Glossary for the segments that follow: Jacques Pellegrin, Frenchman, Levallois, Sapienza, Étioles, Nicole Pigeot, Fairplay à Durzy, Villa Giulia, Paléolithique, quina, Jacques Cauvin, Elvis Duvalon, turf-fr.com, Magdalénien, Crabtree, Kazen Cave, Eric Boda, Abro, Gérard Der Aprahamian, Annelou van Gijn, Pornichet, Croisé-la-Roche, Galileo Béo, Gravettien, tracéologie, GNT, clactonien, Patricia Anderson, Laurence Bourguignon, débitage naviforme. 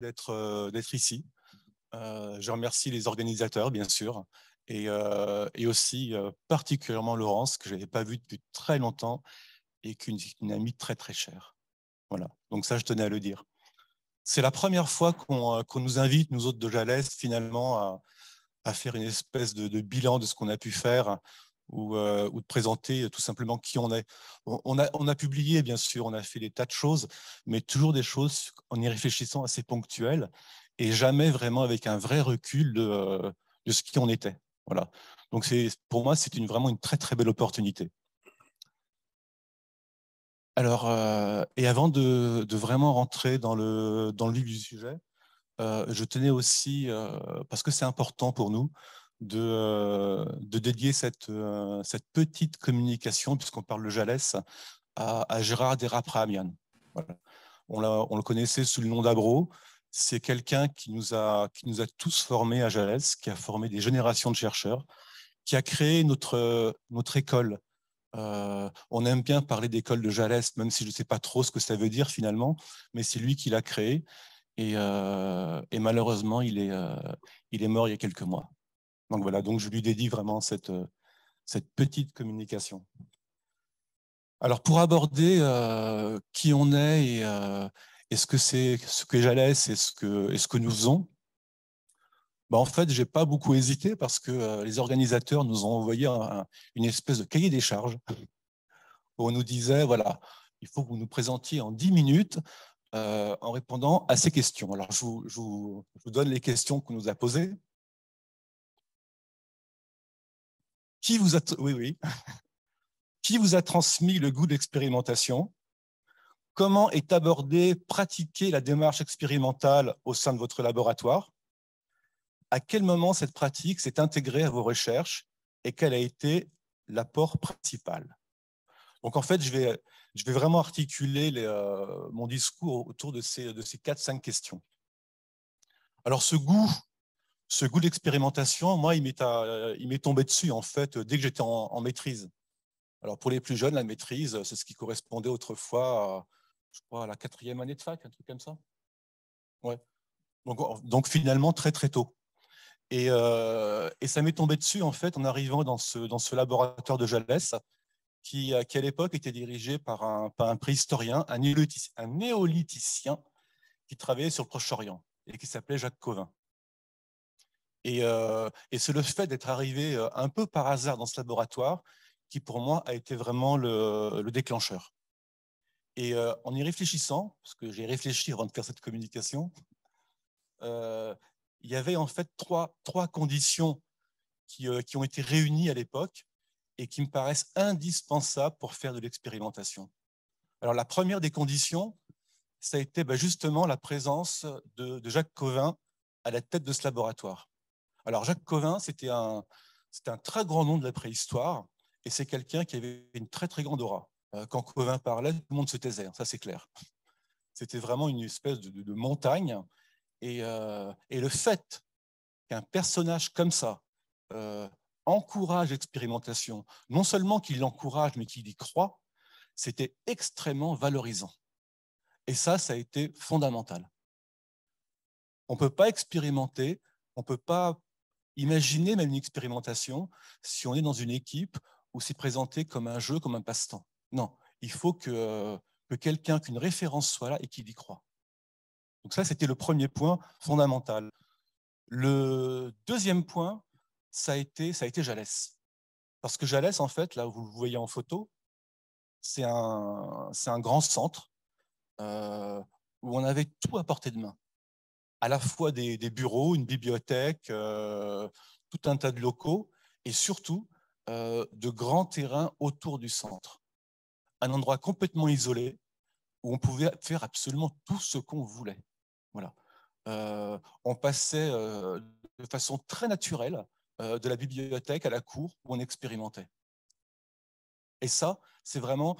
d'être ici. Je remercie les organisateurs, bien sûr, et aussi particulièrement Laurence, que je n'avais pas vue depuis très longtemps et qui est une amie très, très chère. Voilà, donc ça, je tenais à le dire. C'est la première fois qu'on nous invite, nous autres de Jalès, finalement, à faire une espèce de bilan de ce qu'on a pu faire ou de présenter tout simplement qui on est. On a publié, bien sûr, on a fait des tas de choses, mais toujours des choses en y réfléchissant assez ponctuelles et jamais vraiment avec un vrai recul de ce qui on était. Voilà. Donc, pour moi, c'est vraiment une très, très belle opportunité. Alors, et avant de vraiment rentrer dans le vif du sujet, je tenais aussi, parce que c'est important pour nous, de dédier cette petite communication, puisqu'on parle de Jalès, à Gérard Der Aprahamian. Voilà. On le connaissait sous le nom d'Abro. C'est quelqu'un qui nous a tous formés à Jalès, qui a formé des générations de chercheurs, qui a créé notre école. On aime bien parler d'école de Jalès, même si je ne sais pas trop ce que ça veut dire finalement, mais c'est lui qui l'a créé et malheureusement il est mort il y a quelques mois. Donc voilà, donc je lui dédie vraiment cette petite communication. Alors pour aborder qui on est et ce qu'est Jalès et ce que nous faisons, en fait, je n'ai pas beaucoup hésité parce que les organisateurs nous ont envoyé une espèce de cahier des charges où on nous disait, voilà, il faut que vous nous présentiez en 10 minutes en répondant à ces questions. Alors, je vous donne les questions qu'on nous a posées. Qui vous a transmis le goût de l'expérimentation? Comment est abordée, pratiquée la démarche expérimentale au sein de votre laboratoire? À quel moment cette pratique s'est intégrée à vos recherches et quel a été l'apport principal? Donc, en fait, je vais vraiment articuler mon discours autour de ces 4-5 questions. Alors, ce goût d'expérimentation, moi, il m'est tombé dessus, en fait, dès que j'étais en maîtrise. Alors, pour les plus jeunes, la maîtrise, c'est ce qui correspondait autrefois, je crois, à la 4e année de fac, un truc comme ça. Ouais. Donc finalement, très, très tôt. Et ça m'est tombé dessus, en fait, en arrivant dans ce laboratoire de Jalès, qui à l'époque était dirigé par un préhistorien, un néolithicien, qui travaillait sur le Proche-Orient et qui s'appelait Jacques Cauvin. Et c'est le fait d'être arrivé un peu par hasard dans ce laboratoire qui, pour moi, a été vraiment le déclencheur. Et en y réfléchissant, parce que j'ai réfléchi avant de faire cette communication, il y avait en fait trois conditions qui ont été réunies à l'époque et qui me paraissent indispensables pour faire de l'expérimentation. Alors la première des conditions, ça a été justement la présence de Jacques Cauvin à la tête de ce laboratoire. Alors Jacques Cauvin, c'était un très grand nom de la préhistoire et c'est quelqu'un qui avait une très très grande aura. Quand Cauvin parlait, tout le monde se taisait, ça c'est clair. C'était vraiment une espèce de montagne. Et le fait qu'un personnage comme ça encourage l'expérimentation, non seulement qu'il l'encourage, mais qu'il y croit, c'était extrêmement valorisant. Et ça a été fondamental. On ne peut pas expérimenter, on ne peut pas imaginer même une expérimentation si on est dans une équipe où c'est présenté comme un jeu, comme un passe-temps. Non, il faut que quelqu'un, qu'une référence soit là et qu'il y croit. Donc ça, c'était le premier point fondamental. Le deuxième point, ça a été Jalès. Parce que Jalès, en fait, là, vous le voyez en photo, c'est un grand centre où on avait tout à portée de main. À la fois des bureaux, une bibliothèque, tout un tas de locaux, et surtout de grands terrains autour du centre. Un endroit complètement isolé, où on pouvait faire absolument tout ce qu'on voulait. Voilà. On passait de façon très naturelle de la bibliothèque à la cour où on expérimentait. Et ça, c'est vraiment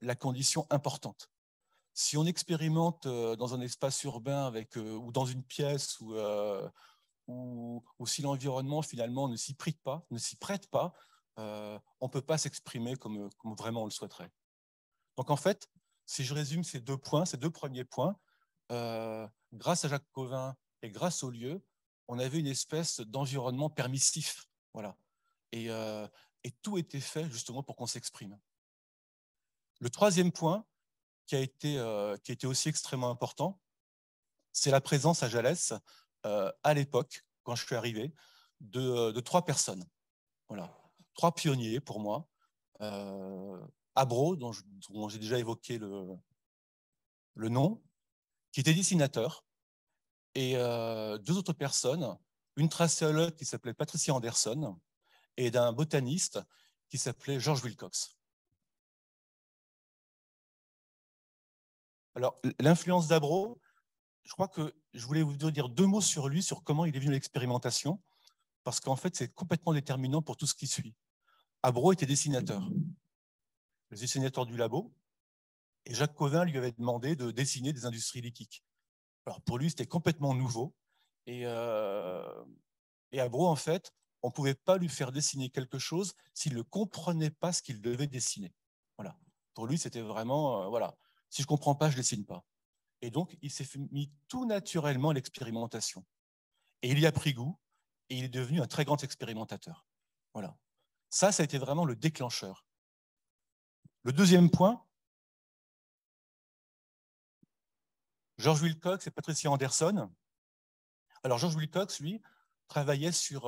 la condition importante. Si on expérimente dans un espace urbain avec, ou dans une pièce ou si l'environnement finalement ne s'y prête pas, on ne peut pas s'exprimer comme vraiment on le souhaiterait. Donc en fait, si je résume ces deux premiers points, grâce à Jacques Cauvin et grâce au lieu, on avait une espèce d'environnement permissif. Voilà. Et tout était fait justement pour qu'on s'exprime. Le troisième point, qui a été aussi extrêmement important, c'est la présence à Jalès, à l'époque, quand je suis arrivé, de trois personnes. Voilà. Trois pionniers pour moi. Abro, dont j'ai déjà évoqué le nom, qui était dessinateur, et deux autres personnes, une tracéologue qui s'appelait Patricia Anderson et d'un botaniste qui s'appelait George Wilcox. Alors, l'influence d'Abro, je crois que je voulais vous dire deux mots sur lui, sur comment il est venu à l'expérimentation, parce qu'en fait, c'est complètement déterminant pour tout ce qui suit. Abro était dessinateur, le dessinateur du labo, et Jacques Cauvin lui avait demandé de dessiner des industries lithiques. Alors pour lui, c'était complètement nouveau. Et Abro, en fait, on ne pouvait pas lui faire dessiner quelque chose s'il ne comprenait pas ce qu'il devait dessiner. Voilà. Pour lui, c'était vraiment, voilà, si je ne comprends pas, je ne dessine pas. Et donc, il s'est mis tout naturellement à l'expérimentation. Et il y a pris goût, et il est devenu un très grand expérimentateur. Voilà. Ça a été vraiment le déclencheur. Le deuxième point, George Wilcox et Patricia Anderson. Alors, George Wilcox, lui, travaillait sur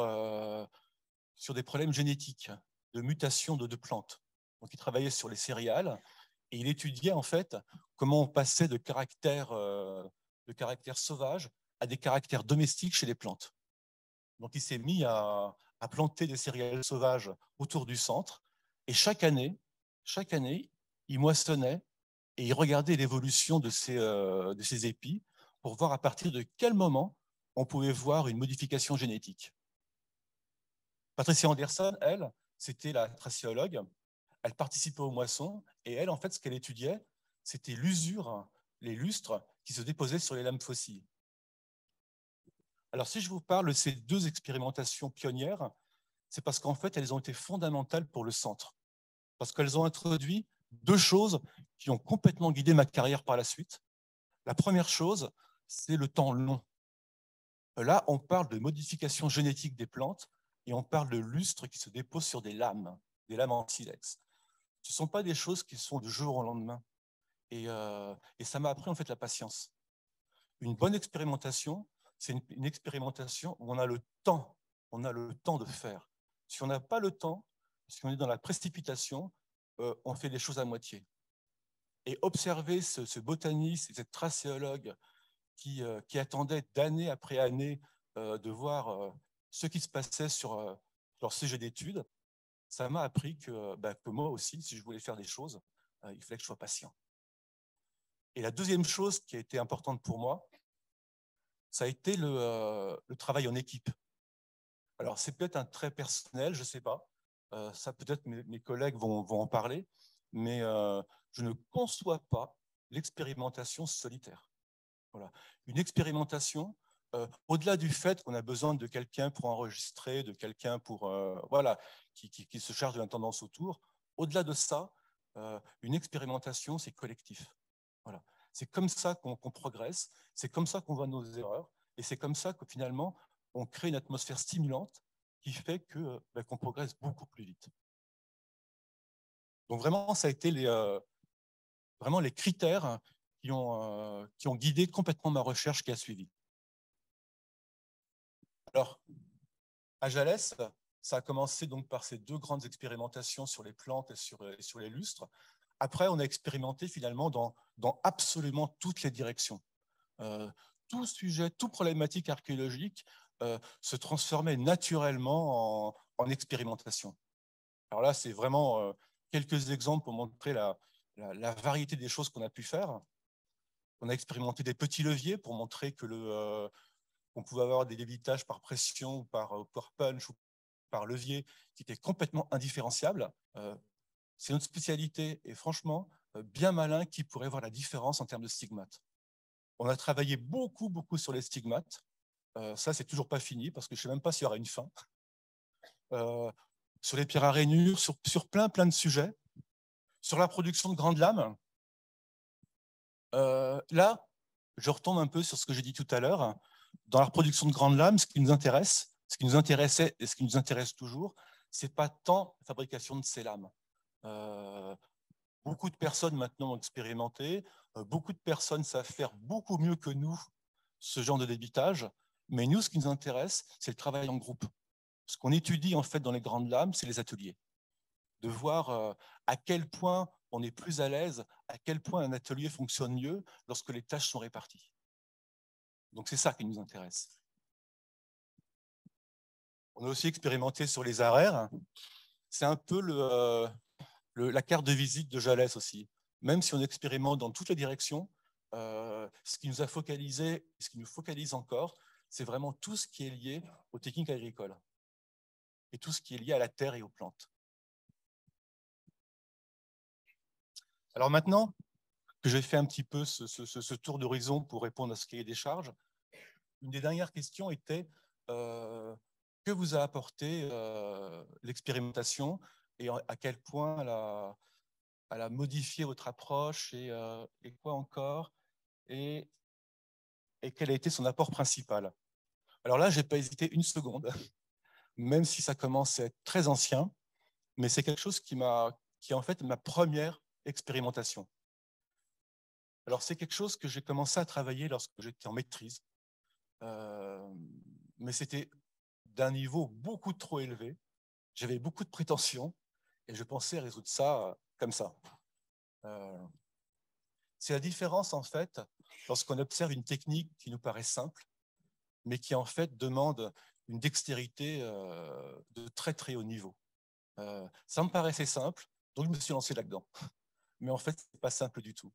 des problèmes génétiques, de mutation de plantes. Donc, il travaillait sur les céréales et il étudiait, en fait, comment on passait de caractères sauvages à des caractères domestiques chez les plantes. Donc, il s'est mis à planter des céréales sauvages autour du centre et chaque année, il moissonnait et il regardait l'évolution de ces épis pour voir à partir de quel moment on pouvait voir une modification génétique. Patricia Anderson, elle, c'était la tracéologue, elle participait aux moissons, et elle, en fait, ce qu'elle étudiait, c'était l'usure, les lustres qui se déposaient sur les lames fossiles. Alors, si je vous parle de ces deux expérimentations pionnières, c'est parce qu'en fait, elles ont été fondamentales pour le centre, parce qu'elles ont introduit deux choses qui ont complètement guidé ma carrière par la suite. La première chose, c'est le temps long. Là, on parle de modification génétique des plantes et on parle de lustres qui se déposent sur des lames en silex. Ce ne sont pas des choses qui sont du jour au lendemain. Et ça m'a appris en fait la patience. Une bonne expérimentation, c'est une expérimentation où on a le temps. On a le temps de faire. Si on n'a pas le temps, si on est dans la précipitation, on fait les choses à moitié. Et observer ce botaniste, cette tracéologue qui attendait d'année après année de voir ce qui se passait sur leur sujet d'études, ça m'a appris que moi aussi, si je voulais faire des choses, il fallait que je sois patient. Et la deuxième chose qui a été importante pour moi, ça a été le travail en équipe. Alors, c'est peut-être un trait personnel, je ne sais pas. Ça, peut-être mes collègues vont en parler, mais je ne conçois pas l'expérimentation solitaire. Voilà. Une expérimentation, au-delà du fait qu'on a besoin de quelqu'un pour enregistrer, de quelqu'un pour, voilà, qui se charge de l'intendance autour, au-delà de ça, une expérimentation, c'est collectif. Voilà. C'est comme ça qu'on progresse, c'est comme ça qu'on voit nos erreurs, et c'est comme ça que finalement, on crée une atmosphère stimulante qui fait qu'on progresse beaucoup plus vite. Donc vraiment, ça a été vraiment les critères qui ont guidé complètement ma recherche qui a suivi. Alors, à Jalès, ça a commencé donc par ces deux grandes expérimentations sur les plantes et sur les lustres. Après, on a expérimenté finalement dans absolument toutes les directions. Tout sujet, toute problématique archéologique se transformait naturellement en expérimentation. Alors là, c'est vraiment quelques exemples pour montrer la variété des choses qu'on a pu faire. On a expérimenté des petits leviers pour montrer qu'on pouvait avoir des débitages par pression, par punch, ou par levier, qui étaient complètement indifférenciables. C'est notre spécialité, et franchement, bien malin qui pourrait voir la différence en termes de stigmates. On a travaillé beaucoup, beaucoup sur les stigmates. Ça, c'est toujours pas fini, parce que je ne sais même pas s'il y aura une fin. Sur les pierres à rainures, sur plein de sujets. Sur la production de grandes lames. Là, je retombe un peu sur ce que j'ai dit tout à l'heure. Dans la reproduction de grandes lames, ce qui nous intéresse, ce qui nous intéressait et ce qui nous intéresse toujours, ce n'est pas tant la fabrication de ces lames. Beaucoup de personnes maintenant ont expérimenté, beaucoup de personnes savent faire beaucoup mieux que nous ce genre de débitage, mais nous, ce qui nous intéresse, c'est le travail en groupe. Ce qu'on étudie en fait dans les grandes lames, c'est les ateliers. De voir à quel point on est plus à l'aise, à quel point un atelier fonctionne mieux lorsque les tâches sont réparties. Donc c'est ça qui nous intéresse. On a aussi expérimenté sur les araires. C'est un peu la carte de visite de Jalès aussi. Même si on expérimente dans toutes les directions, ce qui nous a focalisé, ce qui nous focalise encore, c'est vraiment tout ce qui est lié aux techniques agricoles et tout ce qui est lié à la terre et aux plantes. Alors maintenant que j'ai fait un petit peu ce tour d'horizon pour répondre à ce cahier des charges, une des dernières questions était que vous a apporté l'expérimentation et à quel point elle a modifié votre approche et quoi encore et quel a été son apport principal. Alors là, je n'ai pas hésité une seconde, même si ça commence à être très ancien, mais c'est quelque chose qui est en fait ma première expérimentation. Alors c'est quelque chose que j'ai commencé à travailler lorsque j'étais en maîtrise, mais c'était d'un niveau beaucoup trop élevé, j'avais beaucoup de prétentions et je pensais résoudre ça comme ça. C'est la différence en fait lorsqu'on observe une technique qui nous paraît simple, mais qui en fait demande une dextérité de très très haut niveau. Ça me paraissait simple, donc je me suis lancé là-dedans. Mais en fait, ce n'est pas simple du tout.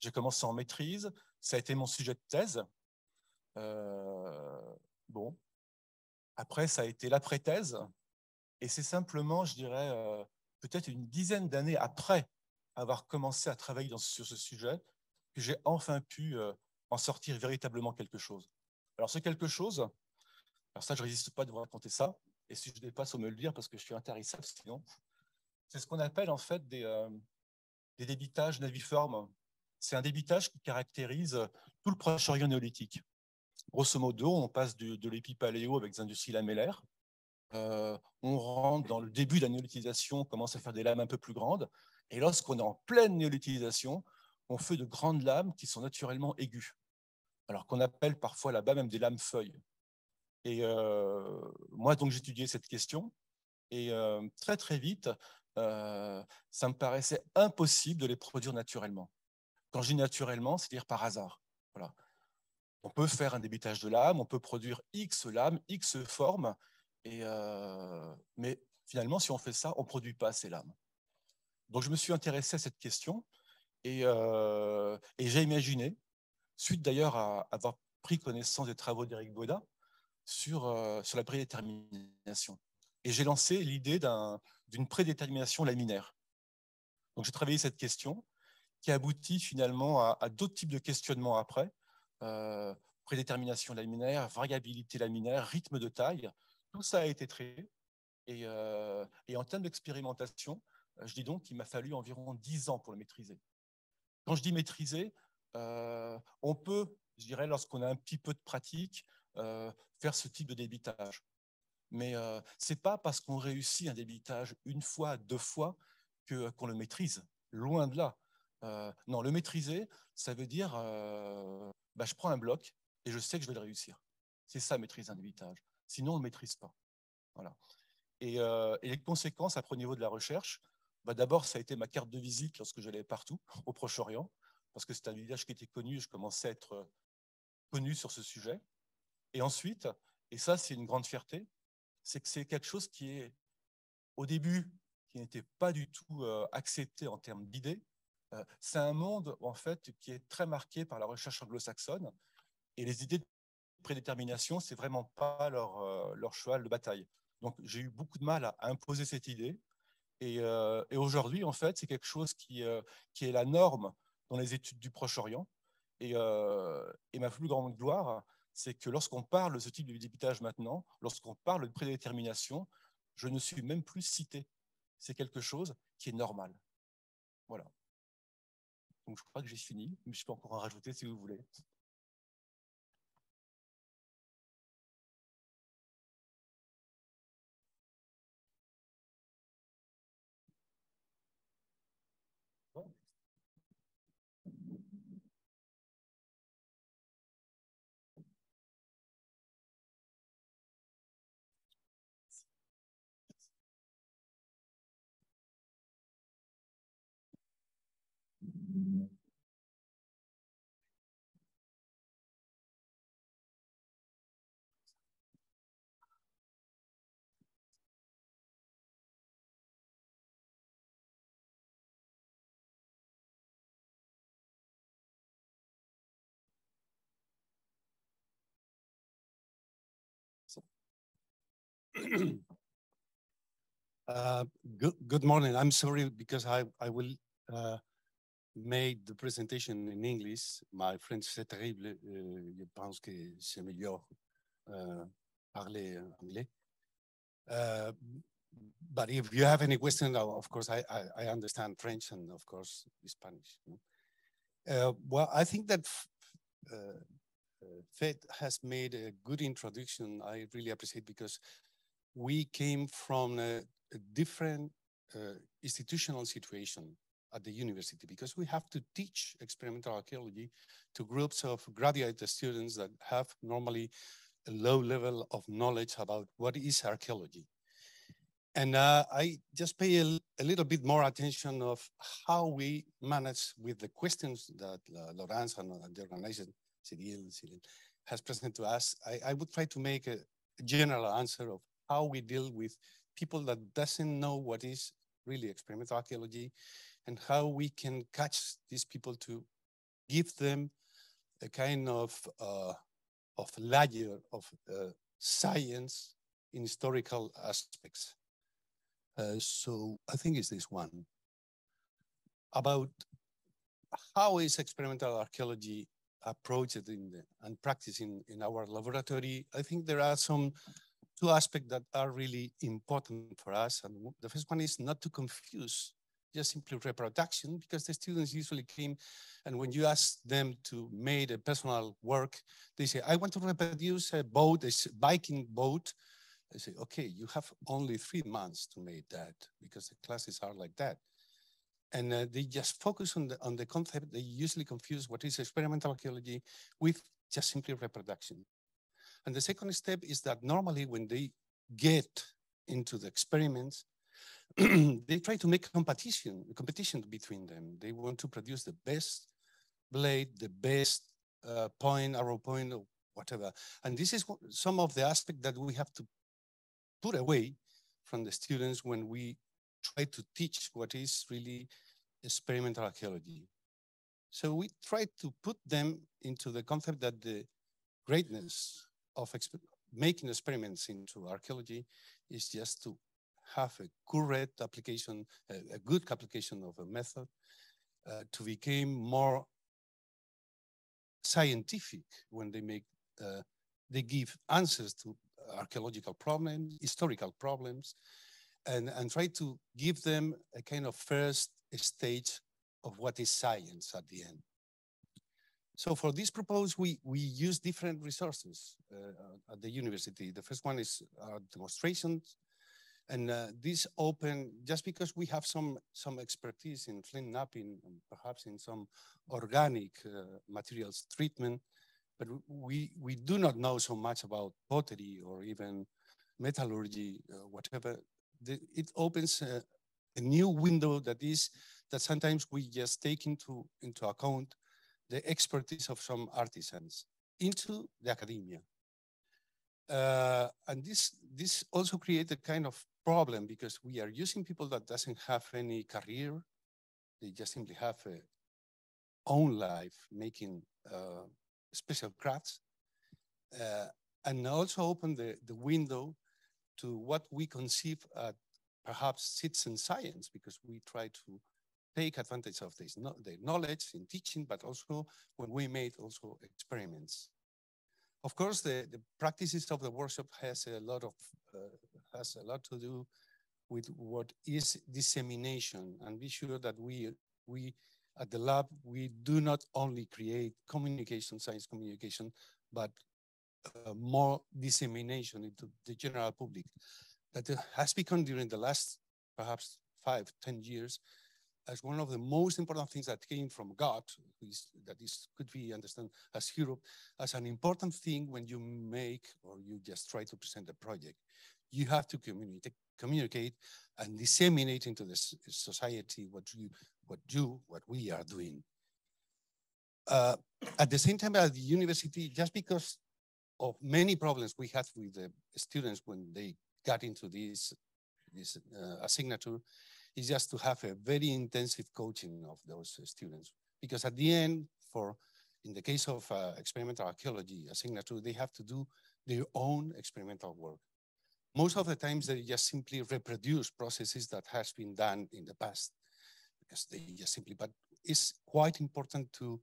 J'ai commencé en maîtrise, ça a été mon sujet de thèse. Bon, après, ça a été l'après-thèse. Et c'est simplement, je dirais, peut-être une dizaine d'années après avoir commencé à travailler sur ce sujet, que j'ai enfin pu en sortir véritablement quelque chose. Alors, ce quelque chose, alors ça, je ne résiste pas de vous raconter ça, et si je dépasse, on me le dire, parce que je suis intarissable sinon. C'est ce qu'on appelle en fait des débitages naviformes. C'est un débitage qui caractérise tout le Proche-Orient néolithique. Grosso modo, on passe de l'épipaléo avec des industries lamellaires. On rentre dans le début de la néolithisation, on commence à faire des lames un peu plus grandes. Et lorsqu'on est en pleine néolithisation, on fait de grandes lames qui sont naturellement aiguës, alors qu'on appelle parfois là-bas même des lames feuilles. Et moi, donc, j'étudiais cette question. Et très, très vite, ça me paraissait impossible de les produire naturellement. Quand je dis naturellement, c'est-à-dire par hasard. Voilà. On peut faire un débitage de lames, on peut produire X lames, X formes, et mais finalement, si on fait ça, on ne produit pas ces lames. Donc, je me suis intéressé à cette question et j'ai imaginé, suite d'ailleurs à avoir pris connaissance des travaux d'Eric Boda sur la prédétermination. Et j'ai lancé l'idée d'une prédétermination laminaire. Donc, j'ai travaillé cette question qui aboutit finalement à d'autres types de questionnements après. Prédétermination laminaire, variabilité laminaire, rythme de taille, tout ça a été traité. Et en termes d'expérimentation, je dis donc qu'il m'a fallu environ 10 ans pour le maîtriser. Quand je dis maîtriser, on peut, je dirais, lorsqu'on a un petit peu de pratique, faire ce type de débitage. Mais ce n'est pas parce qu'on réussit un débitage une fois, deux fois, qu'on le maîtrise. Loin de là. Non, le maîtriser, ça veut dire, je prends un bloc et je sais que je vais le réussir. C'est ça, maîtriser un débitage. Sinon, on ne le maîtrise pas. Voilà. Et les conséquences, après, au niveau de la recherche, d'abord, ça a été ma carte de visite lorsque j'allais partout, au Proche-Orient, parce que c'était un débitage qui était connu, je commençais à être connu sur ce sujet. Et ensuite, et ça, c'est une grande fierté, c'est que c'est quelque chose qui est, au début, qui n'était pas du tout accepté en termes d'idées. C'est un monde, en fait, qui est très marqué par la recherche anglo-saxonne. Et les idées de prédétermination, c'est vraiment pas leur cheval de bataille. Donc, j'ai eu beaucoup de mal à imposer cette idée. Et aujourd'hui, en fait, c'est quelque chose qui est la norme dans les études du Proche-Orient. Et ma plus grande gloire, c'est que lorsqu'on parle de ce type de débitage maintenant, lorsqu'on parle de prédétermination, je ne suis même plus cité. C'est quelque chose qui est normal. Voilà. Donc, je crois que j'ai fini, mais je peux encore en rajouter si vous voulez. Good morning. I'm sorry because I will make the presentation in English. My French c'est terrible. Je pense que c'est meilleur parler anglais. But if you have any question, of course, I understand French and of course Spanish. Well, I think that Fed has made a good introduction. I really appreciate because we came from a different institutional situation at the university because we have to teach experimental archaeology to groups of graduate students that have normally a low level of knowledge about what is archaeology. And I just pay a little bit more attention of how we manage with the questions that Laurence and the organization has presented to us. I would try to make a general answer of how we deal with people that doesn't know what is really experimental archaeology and how we can catch these people to give them a kind of layer of science in historical aspects. So I think it's this one. About how is experimental archaeology approached and practiced in our laboratory, I think there are some two aspects that are really important for us. And the first one is not to confuse just simply reproduction, because the students usually came and when you ask them to make a personal work, they say, I want to reproduce a boat, a Viking boat. I say, okay, you have only 3 months to make that because the classes are like that. And they just focus on the concept. They usually confuse what is experimental archaeology with just simply reproduction. And the second step is that normally when they get into the experiments, they try to make competition between them. They want to produce the best blade, the best point, arrow point, or whatever. And this is some of the aspect that we have to put away from the students when we try to teach what is really experimental archaeology. So we try to put them into the concept that the greatness of making experiments into archaeology is just to have a correct application, a good application of a method to become more scientific when they make, they give answers to archaeological problems, historical problems, and try to give them a kind of first stage of what is science at the end. So for this proposal, we use different resources at the university. The first one is our demonstrations. And this open, just because we have some expertise in flint napping and perhaps in some organic materials treatment, but we do not know so much about pottery or even metallurgy, whatever. It opens a new window that sometimes we just take into account the expertise of some artisans into the academia. And this also created a kind of problem because we are using people that doesn't have any career. They just simply have a own life making special crafts. And also open the window to what we conceive as perhaps citizen science because we try to take advantage of this, their knowledge in teaching, but also when we made also experiments. Of course, the practices of the workshop has a lot to do with what is dissemination, and be sure that we at the lab, we do not only create communication, science communication, but more dissemination into the general public that has become during the last perhaps 5–10 years as one of the most important things that came from God, that could be understood as Europe, as an important thing when you make or you just try to present a project. You have to communicate and disseminate into the society what you what we are doing. At the same time, at the university, just because of many problems we had with the students when they got into this signature, is just to have a very intensive coaching of those students. Because at the end, in the case of experimental archaeology, a signature, they have to do their own experimental work. Most of the times they just simply reproduce processes that has been done in the past, because they just simply, but it's quite important to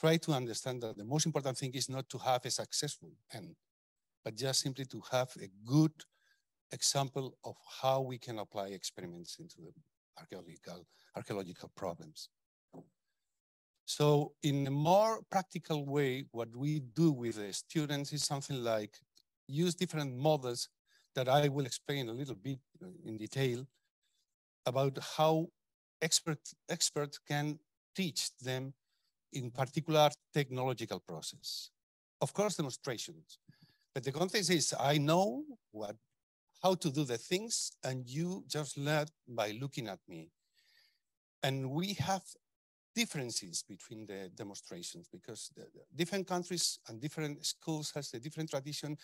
try to understand that the most important thing is not to have a successful end, but just simply to have a good example of how we can apply experiments into the archaeological problems. So in a more practical way, what we do with the students is something like use different models that I will explain a little bit in detail about how experts can teach them in particular technological process. Of course, demonstrations, but the context is I know how to do the things and you just learn by looking at me. And we have differences between the demonstrations because the different countries and different schools has a different tradition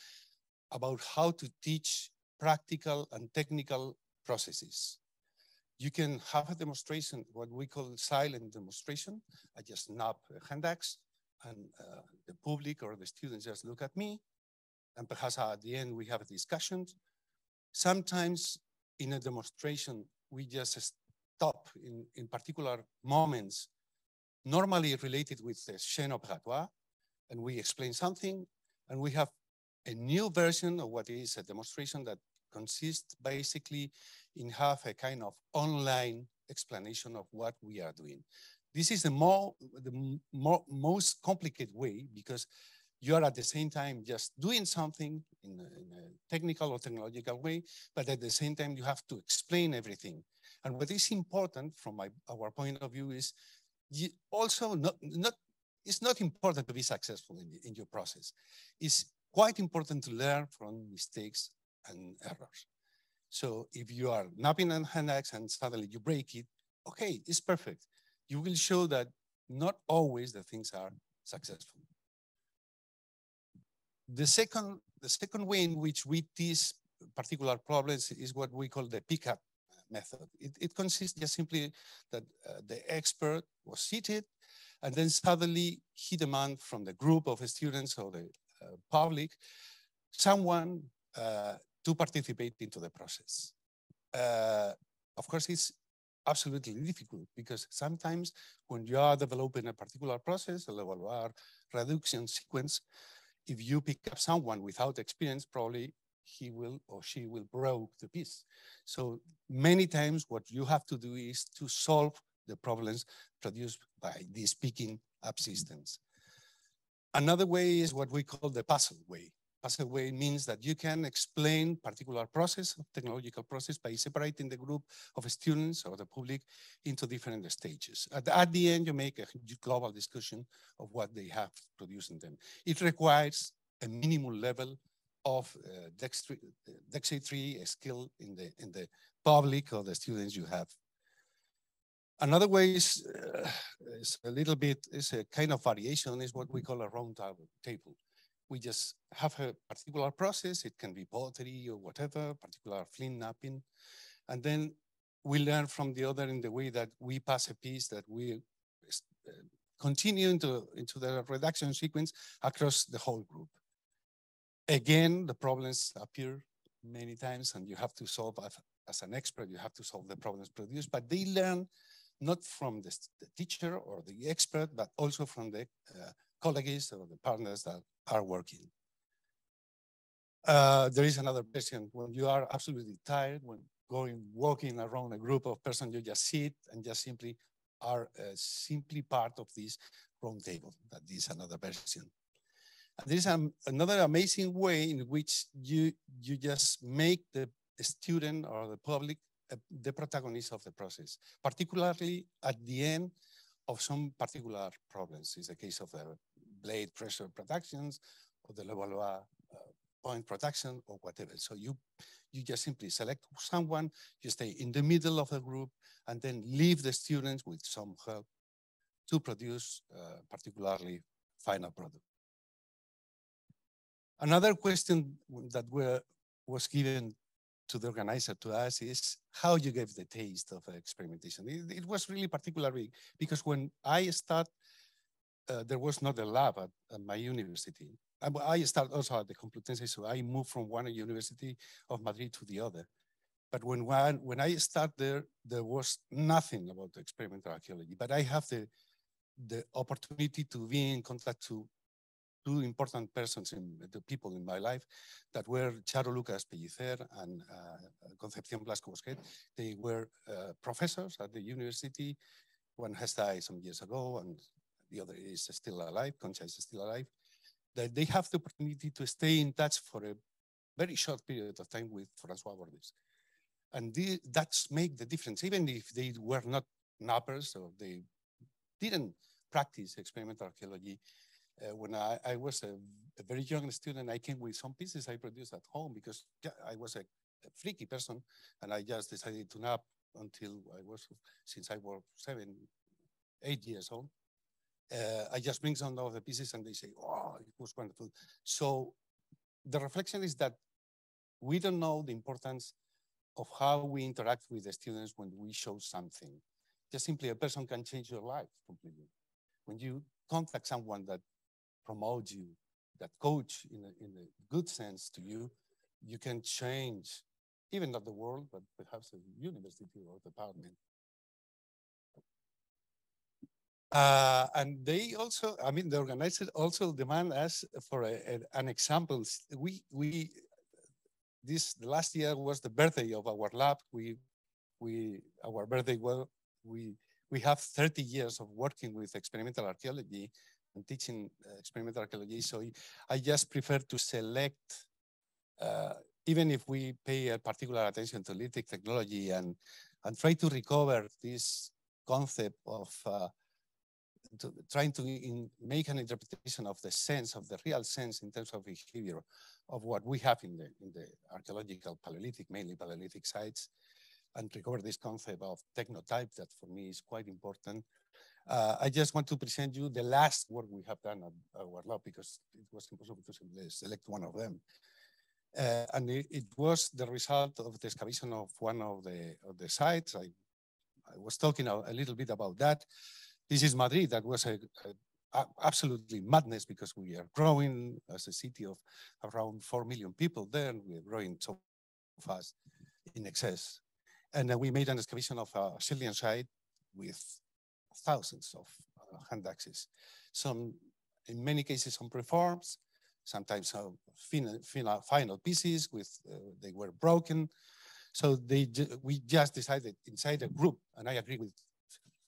about how to teach practical and technical processes. You can have a demonstration, what we call silent demonstration. I just snap a hand axe and the public or the students just look at me. And perhaps at the end, we have discussions. Sometimes in a demonstration, we just stop in particular moments, normally related with the chaîne opératoire, and we explain something, and we have a new version of what is a demonstration that consists basically in have a kind of online explanation of what we are doing. This is the most complicated way because you are at the same time just doing something in a technical or technological way, but at the same time you have to explain everything. And what is important from our point of view is also it's not important to be successful in your process. It's quite important to learn from mistakes and errors. So if you are napping a hand axe and suddenly you break it, okay, it's perfect. You will show that not always the things are successful. The second way in which we tease particular problems is what we call the pickup method. It consists just simply that the expert was seated and then suddenly he demands from the group of students or the public, someone to participate into the process. Of course, it's absolutely difficult because sometimes when you are developing a particular process, a Levallois reduction sequence, if you pick up someone without experience, probably he will or she will break the piece. So many times what you have to do is to solve the problems produced by these picking up systems. Another way is what we call the puzzle way. Puzzle way means that you can explain particular process, technological process, by separating the group of students or the public into different stages. At the end, you make a global discussion of what they have produced in them. It requires a minimum level of dexterity skill in the public or the students you have. Another way is a kind of variation, is what we call a round table. We just have a particular process. It can be pottery or whatever, particular flint napping. And then we learn from the other in the way that we pass a piece that we continue into the reduction sequence across the whole group. Again, the problems appear many times and you have to solve, as an expert, you have to solve the problems produced, but they learn not from the teacher or the expert, but also from the colleagues or the partners that are working. There is another version when you are absolutely tired, when walking around a group of persons, you just sit and just simply are simply part of this round table. That is another version. And there is another amazing way in which you just make the student or the public the protagonist of the process, particularly at the end of some particular problems. It's the case of the blade pressure productions or the Levallois point production or whatever. So you just simply select someone, you stay in the middle of the group, and then leave the students with some help to produce particularly final product. Another question that was given to the organizer, to us, is how you gave the taste of experimentation. It was really particularly because when I start, there was not a lab at my university. I started also at the Complutense, so I moved from one university of Madrid to the other. But when I started there, there was nothing about experimental archaeology. But I have the opportunity to be in contact to two important persons, the people in my life, that were Charo Lucas Pellicer and Concepción Blasco-Bosquet. They were professors at the university. One has died some years ago, and the other is still alive. Concha is still alive. That they have the opportunity to stay in touch for a very short period of time with François Bordes. And that's make the difference, even if they were not nappers or they didn't practice experimental archaeology. When I was a very young student, I came with some pieces I produced at home because I was a freaky person, and I just decided to nap until since I was 7, 8 years old. I just bring some of the pieces and they say, oh, it was wonderful. So the reflection is that we don't know the importance of how we interact with the students when we show something. Just simply a person can change your life completely. When you contact someone that promotes you, that coach in a good sense to you, you can change, even not the world, but perhaps a university or department. And they also, I mean, the organizers also demand us for an example. The last year was the birthday of our lab. Our birthday, well, we have 30 years of working with experimental archaeology and teaching experimental archaeology. So I just prefer to select, even if we pay a particular attention to lithic technology and try to recover this concept of trying to make an interpretation of the sense, of the real sense in terms of behavior of what we have in the archaeological Paleolithic, mainly Paleolithic sites, and recover this concept of technotype that for me is quite important. I just want to present you the last work we have done at our lab because it was impossible to select one of them. And it was the result of the excavation of one of the sites. I was talking a little bit about that. This is Madrid. That was absolutely madness because we are growing as a city of around 4 million people there, and we are growing so fast in excess. And we made an excavation of a Chilean site with thousands of hand axes. Some, in many cases, some preforms, sometimes final pieces with, they were broken. So we just decided inside a group, and I agree with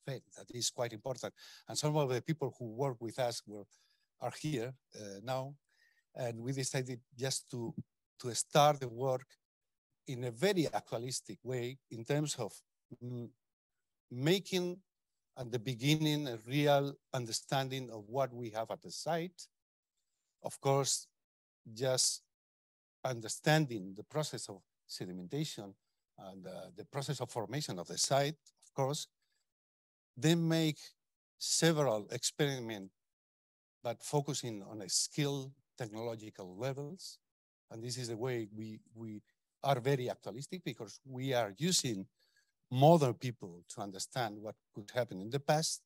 Fed, that is quite important. And some of the people who work with us are here now. And we decided just to start the work in a very actualistic way in terms of making at the beginning a real understanding of what we have at the site. Of course, just understanding the process of sedimentation and the process of formation of the site, of course. They make several experiments, but focusing on a skill technological levels. And this is the way we are very actualistic because we are using modern people to understand what could happen in the past,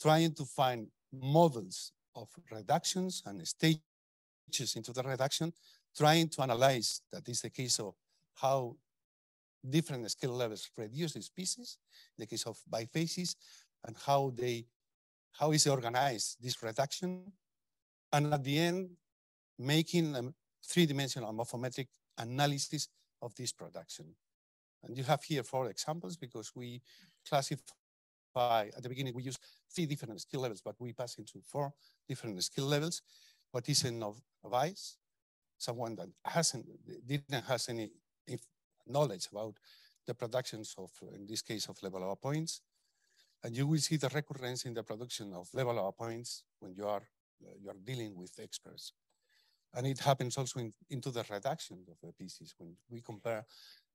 trying to find models of reductions and stages into the reduction, trying to analyze, that is the case of how different skill levels reduce species, in the case of bifaces, and how is organized this reduction, and at the end, making a three-dimensional morphometric analysis of this production. And you have here 4 examples because we classify, at the beginning we use 3 different skill levels, but we pass into 4 different skill levels. What is a novice? Someone that didn't have any knowledge about the productions of, in this case, of level of points. And you will see the recurrence in the production of level of points when you are dealing with experts. And it happens also into the reduction of the pieces. When we compare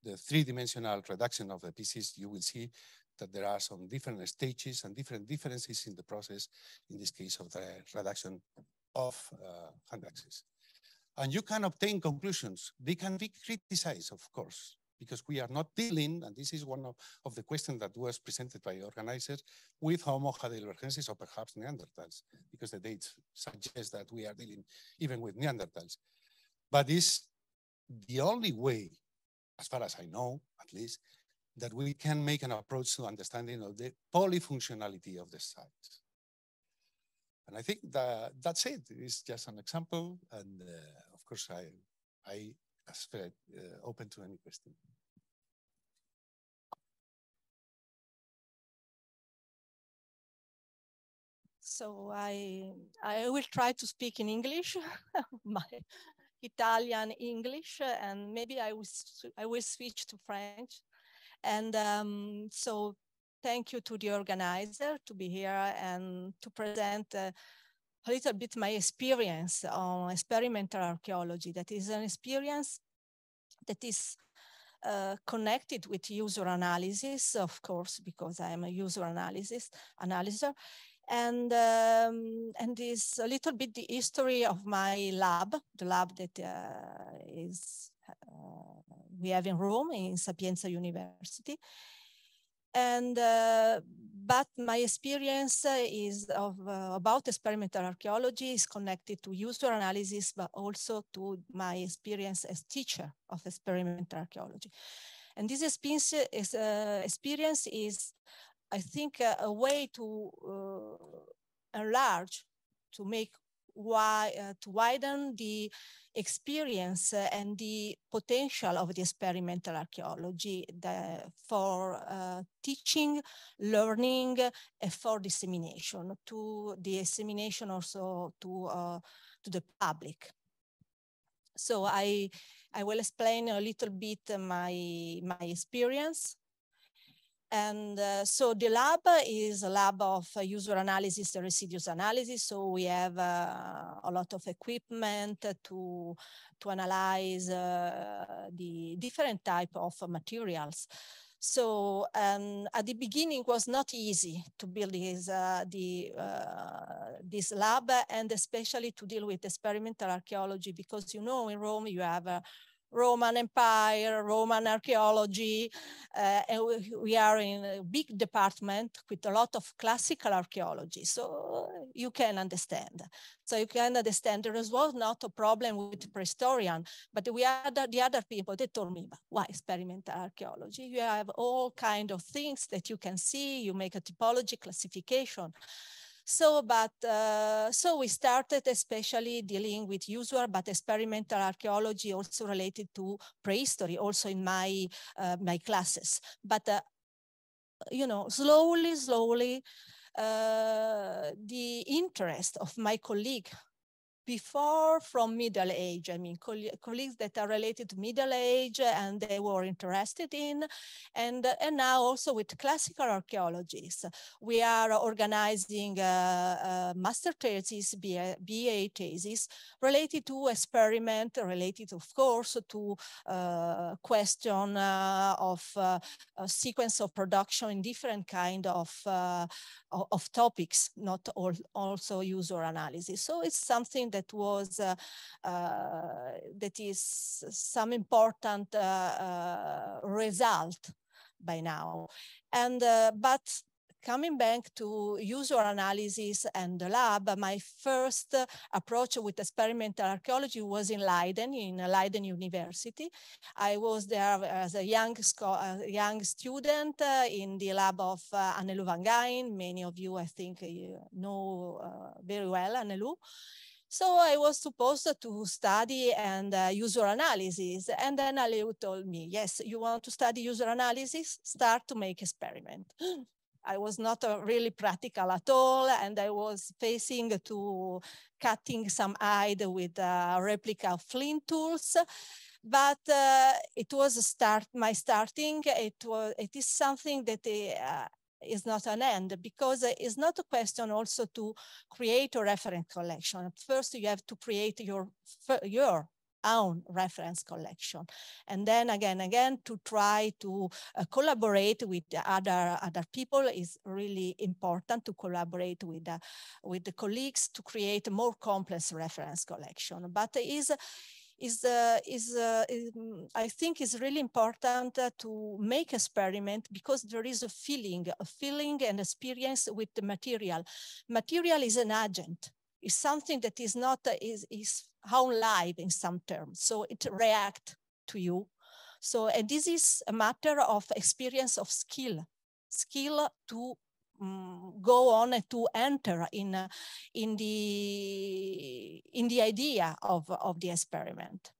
the three-dimensional reduction of the pieces, you will see that there are some different stages and different differences in the process, in this case of the reduction of hand axes. And you can obtain conclusions. They can be criticized, of course, because we are not dealing, and this is one of the questions that was presented by organizers, with Homo heidelbergensis or perhaps Neanderthals, because the dates suggest that we are dealing even with Neanderthals. But it's the only way, as far as I know, at least, that we can make an approach to understanding of the polyfunctionality of the sites. And I think that that's it. It's just an example. And of course, I am open to any question. So I will try to speak in English, my Italian English, and maybe I will switch to French. And so thank you to the organizer to be here and to present a little bit my experience on experimental archaeology. That is an experience that is connected with user analysis, of course, because I am a user analyzer. And is a little bit the history of my lab, the lab that we have in Rome, in Sapienza University. And but my experience is about experimental archaeology is connected to user analysis, but also to my experience as teacher of experimental archaeology. And this experience is, I think, a way to enlarge, to make to widen the experience and the potential of the experimental archaeology for teaching, learning, and for dissemination, to the dissemination also to the public. So I will explain a little bit my experience. And so the lab is a lab of user analysis, the residues analysis. So we have a lot of equipment to analyze the different type of materials. So at the beginning, it was not easy to build this lab, and especially to deal with experimental archaeology, because, you know, in Rome, you have a Roman Empire, Roman archaeology, and we are in a big department with a lot of classical archaeology, so you can understand. So you can understand there was not a problem with prehistorian, but we had the other people, they told me, why experimental archaeology? You have all kinds of things that you can see, you make a typology classification. So, so we started especially dealing with usual, but experimental archaeology also related to prehistory, also in my classes. But, you know, slowly, the interest of my colleague before from Middle Age, I mean, colleagues that are related to Middle Age and they were interested in, and now also with classical archaeologists. We are organizing master thesis, BA thesis, related to experiment, related, of course, to question of sequence of production in different kind of topics, not all, also user analysis. So it's something that was that is some important result by now. And but coming back to user analysis and the lab, my first approach with experimental archaeology was in Leiden University. I was there as a young student in the lab of Annelou van Gijn. Many of you, I think, know very well Annelou. So I was supposed to study and user analysis. And then Annelou told me, yes, you want to study user analysis? Start to make experiment. I was not really practical at all, and I was facing to cutting some hide with a replica of flint tools. But it was my starting. It is something that is not an end, because it's not a question also to create a reference collection. First, you have to create your own reference collection, and then again to try to collaborate with other people is really important, to collaborate with the colleagues to create a more complex reference collection. But I think is really important to make experiment, because there is a feeling and experience with the material. Material is an agent. It's something that is not is how live in some terms. So it reacts to you. So, and this is a matter of experience, of skill to go on and to enter in the idea of the experiment.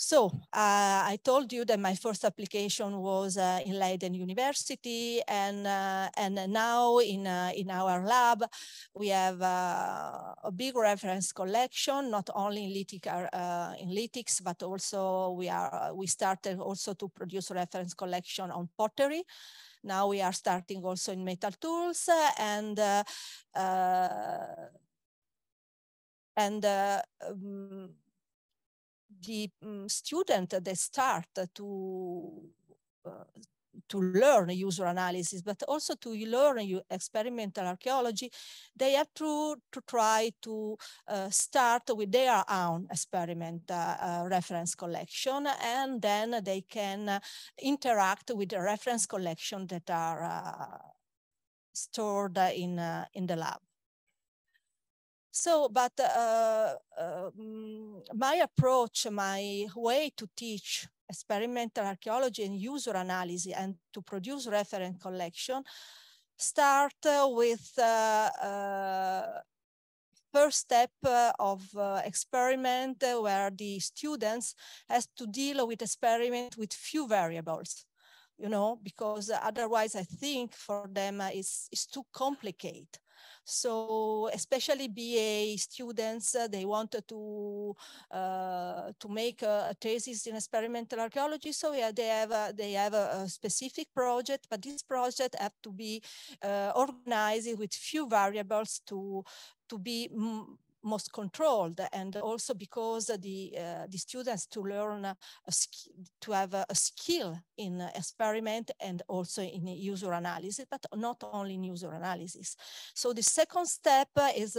So I told you that my first application was in Leiden University, and now in our lab we have a big reference collection, not only in lithics, but also we started also to produce reference collection on pottery. Now we are starting also in metal tools, the student they start to learn user analysis, but also to learn experimental archaeology, they have to try to start with their own experiment reference collection, and then they can interact with the reference collection that are stored in the lab. So, but my approach, my way to teach experimental archaeology and user analysis and to produce reference collection start with first step of experiment where the students has to deal with experiment with few variables, you know, because otherwise I think for them it's too complicated. So especially BA students, they wanted to make a thesis in experimental archaeology. So yeah, they have a specific project, but this project have to be organized with few variables to be most controlled, and also because the students to learn to have a skill in experiment and also in user analysis, but not only in user analysis. So the second step is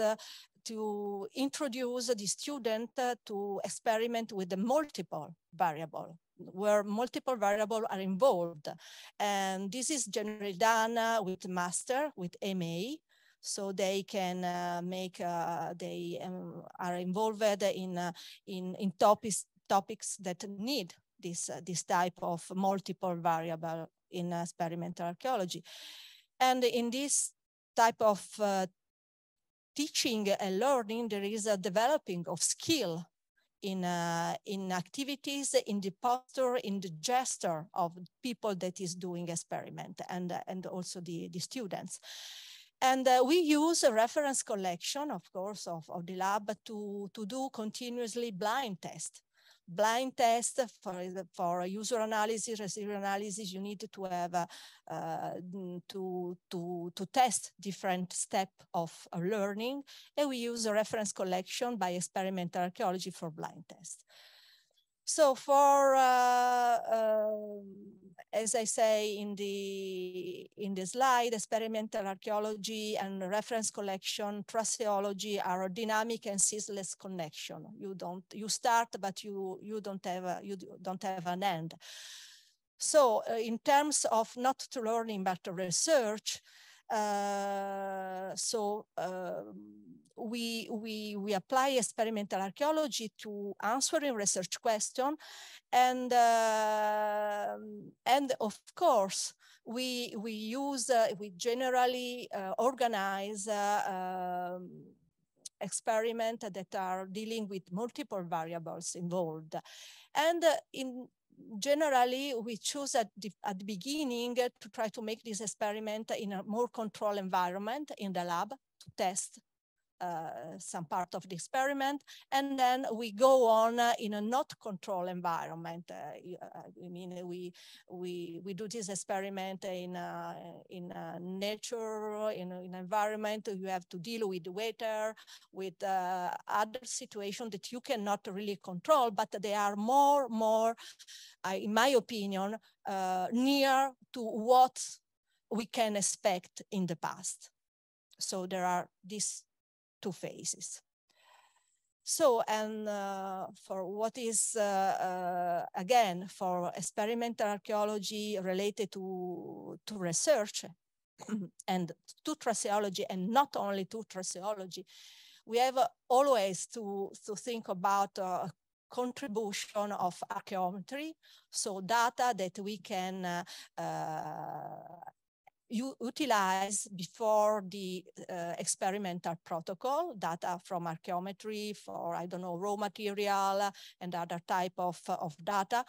to introduce the student to experiment with the multiple variable, where multiple variables are involved, and this is generally done with master, with MA. So they can are involved in topics that need this type of multiple variable in experimental archaeology. And in this type of teaching and learning, there is a developing of skill in activities, in the posture, in the gesture of people that is doing experiment, and also the students. And we use a reference collection, of course, of the lab to do continuously blind test. Blind test for user analysis, residual analysis, you need to have to test different steps of learning. And we use a reference collection by experimental archaeology for blind test. So for as I say in the slide, experimental archaeology and reference collection, traceology are a dynamic and ceaseless connection. You start, but you don't have an end. So in terms of not to learning but to research, we apply experimental archaeology to answering research question, and of course we generally organize experiment that are dealing with multiple variables involved, and generally, we choose at the beginning to try to make this experiment in a more controlled environment in the lab to test some part of the experiment, and then we go on in a not controlled environment. I mean, we do this experiment in nature, in an environment you have to deal with the weather, with other situations that you cannot really control, but they are more, in my opinion, near to what we can expect in the past. So there are these two phases. So, and for what is, again, for experimental archaeology related to research and to traceology, and not only to traceology, we have always to think about contribution of archaeometry, so data that we can utilize before the experimental protocol, data from archaeometry for, I don't know, raw material and other type of data.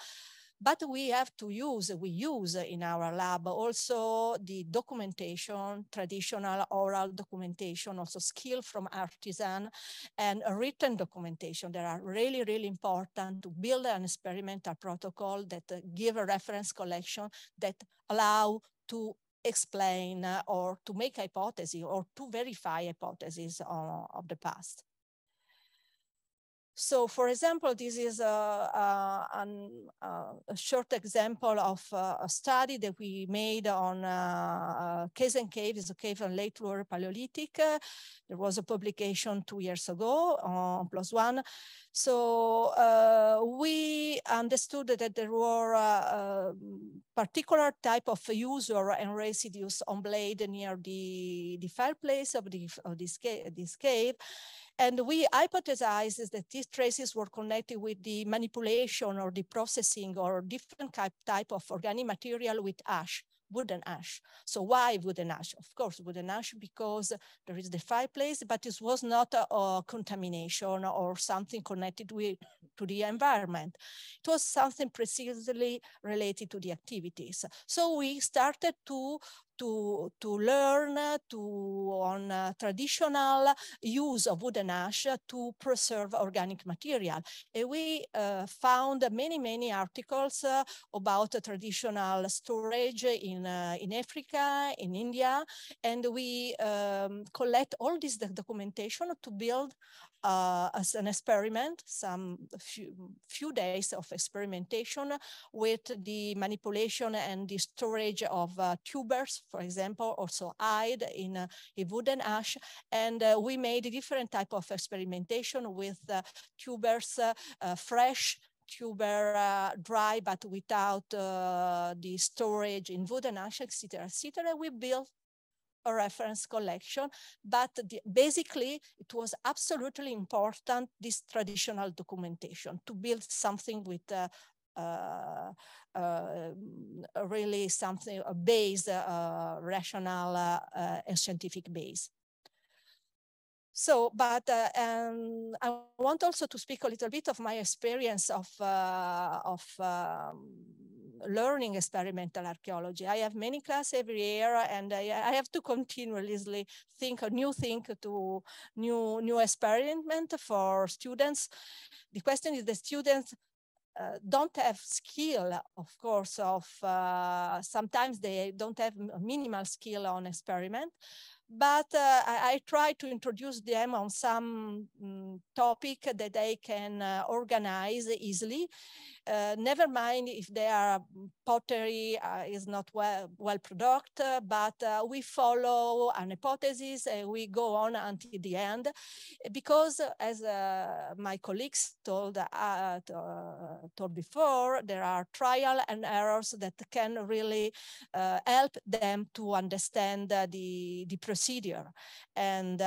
But we use in our lab also the documentation, traditional oral documentation, also skill from artisan and written documentation that are really, really important to build an experimental protocol that give a reference collection that allow to explain or to make hypotheses or to verify hypotheses of the past. So, for example, this is a short example of a study that we made on Kazen Cave. It's a cave in late Lower Paleolithic. There was a publication 2 years ago on Plus One. So we understood that there were a particular type of usure and residues on blade near the fireplace of this cave. And we hypothesized that these traces were connected with the manipulation or the processing or different type of organic material with ash, wooden ash. So why wooden ash? Of course, wooden ash because there is the fireplace, but it was not a contamination or something connected to the environment. It was something precisely related to the activities. So we started to learn on traditional use of wooden ash to preserve organic material. And we found many articles about traditional storage in Africa, in India, and we collect all this documentation to build as an experiment, some few days of experimentation with the manipulation and the storage of tubers, for example, also hide in a wooden ash. And we made a different type of experimentation with tubers, fresh tuber, dry, but without the storage in wooden ash, etc., etc. We built a reference collection, but basically it was absolutely important, this traditional documentation, to build something with really something, a base, rational and scientific base. So, but I want also to speak a little bit of my experience of learning experimental archaeology. I have many classes every year, and I have to continuously think to new experiment for students. The question is, the students don't have skill, of course, of sometimes they don't have minimal skill on experiment, but I try to introduce them on some topic that they can organize easily. Never mind if their pottery is not well produced, but we follow an hypothesis and we go on until the end, because as my colleagues told before, there are trial and errors that can really help them to understand the procedure. And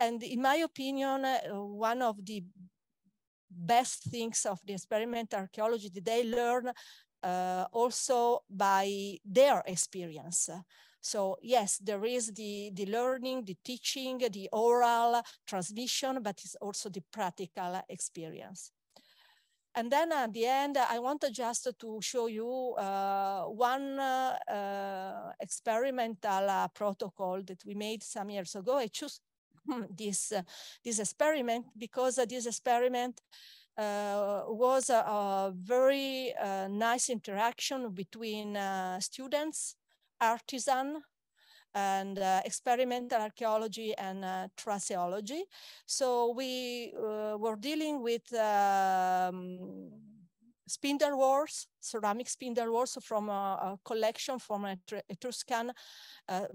in my opinion, one of the best things of the experimental archaeology that they learn also by their experience. So yes, there is the learning, the teaching, the oral transmission, but it's also the practical experience. And then at the end, I want just to show you one experimental protocol that we made some years ago. I choose this experiment, because this experiment was a very nice interaction between students, artisans, and experimental archaeology and traceology. So we were dealing with spindle wars, ceramic spindle wars from a collection from an Etruscan,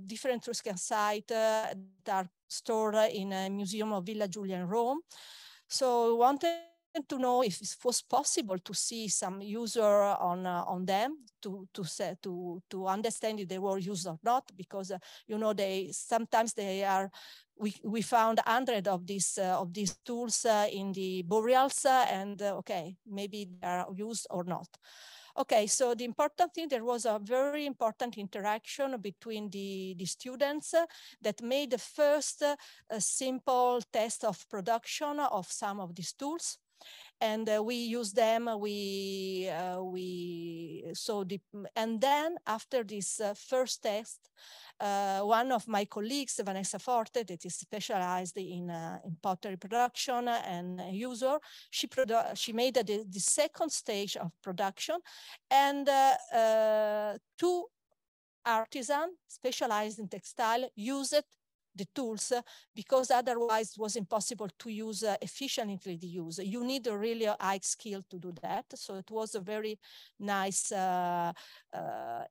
different Etruscan sites that are stored in a museum of Villa Giulia in Rome. So we wanted to know if it was possible to see some user on them to understand if they were used or not, because you know, they sometimes they are. We found 100 of these tools in the burials, and okay, maybe they are used or not. Okay, so the important thing, there was a very important interaction between the students that made the first simple test of production of some of these tools. And we used them, and then after this first test, one of my colleagues, Vanessa Forte, that is specialized in pottery production and user, she made the second stage of production, and two artisans specialized in textile used it, the tools, because otherwise it was impossible to use efficiently the use. You need a really high skill to do that. So it was a very nice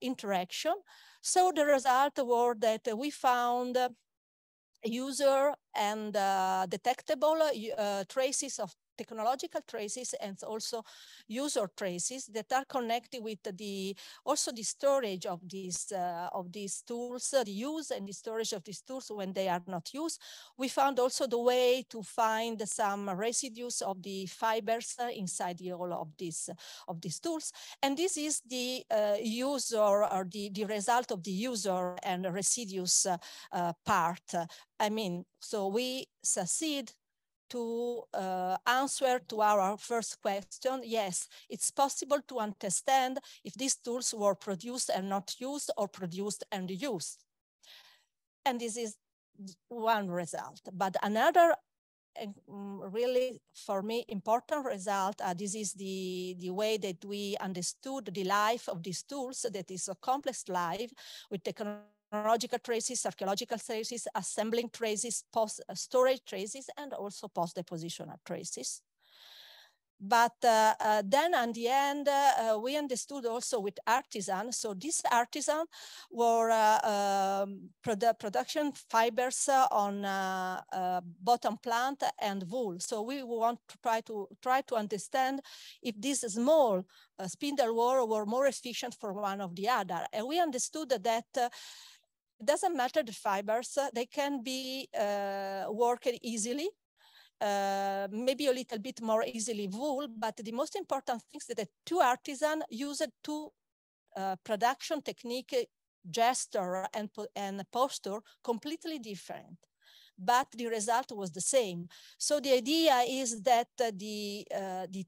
interaction. So the result were that we found user and detectable traces of technological traces and also user traces that are connected with the storage of these tools, the use and the storage of these tools when they are not used. We found also the way to find some residues of the fibers inside the all of these tools. And this is the user, or the result of the user and residues part. I mean, so we succeed to answer to our first question. Yes, it's possible to understand if these tools were produced and not used, or produced and used. And this is one result. But another really, for me, important result, this is the way that we understood the life of these tools, that is a complex life with technological traces, archaeological traces, assembling traces, storage traces, and also post-depositional traces. But then at the end, we understood also with artisans. So these artisans were production fibers on bottom plant and wool. So we want to try to understand if this small spindle whorl were more efficient for one of the other. And we understood that it doesn't matter the fibers, they can be worked easily, maybe a little bit more easily wool, but the most important thing is that the two artisans used two production technique, gesture and posture, completely different, but the result was the same. So the idea is that the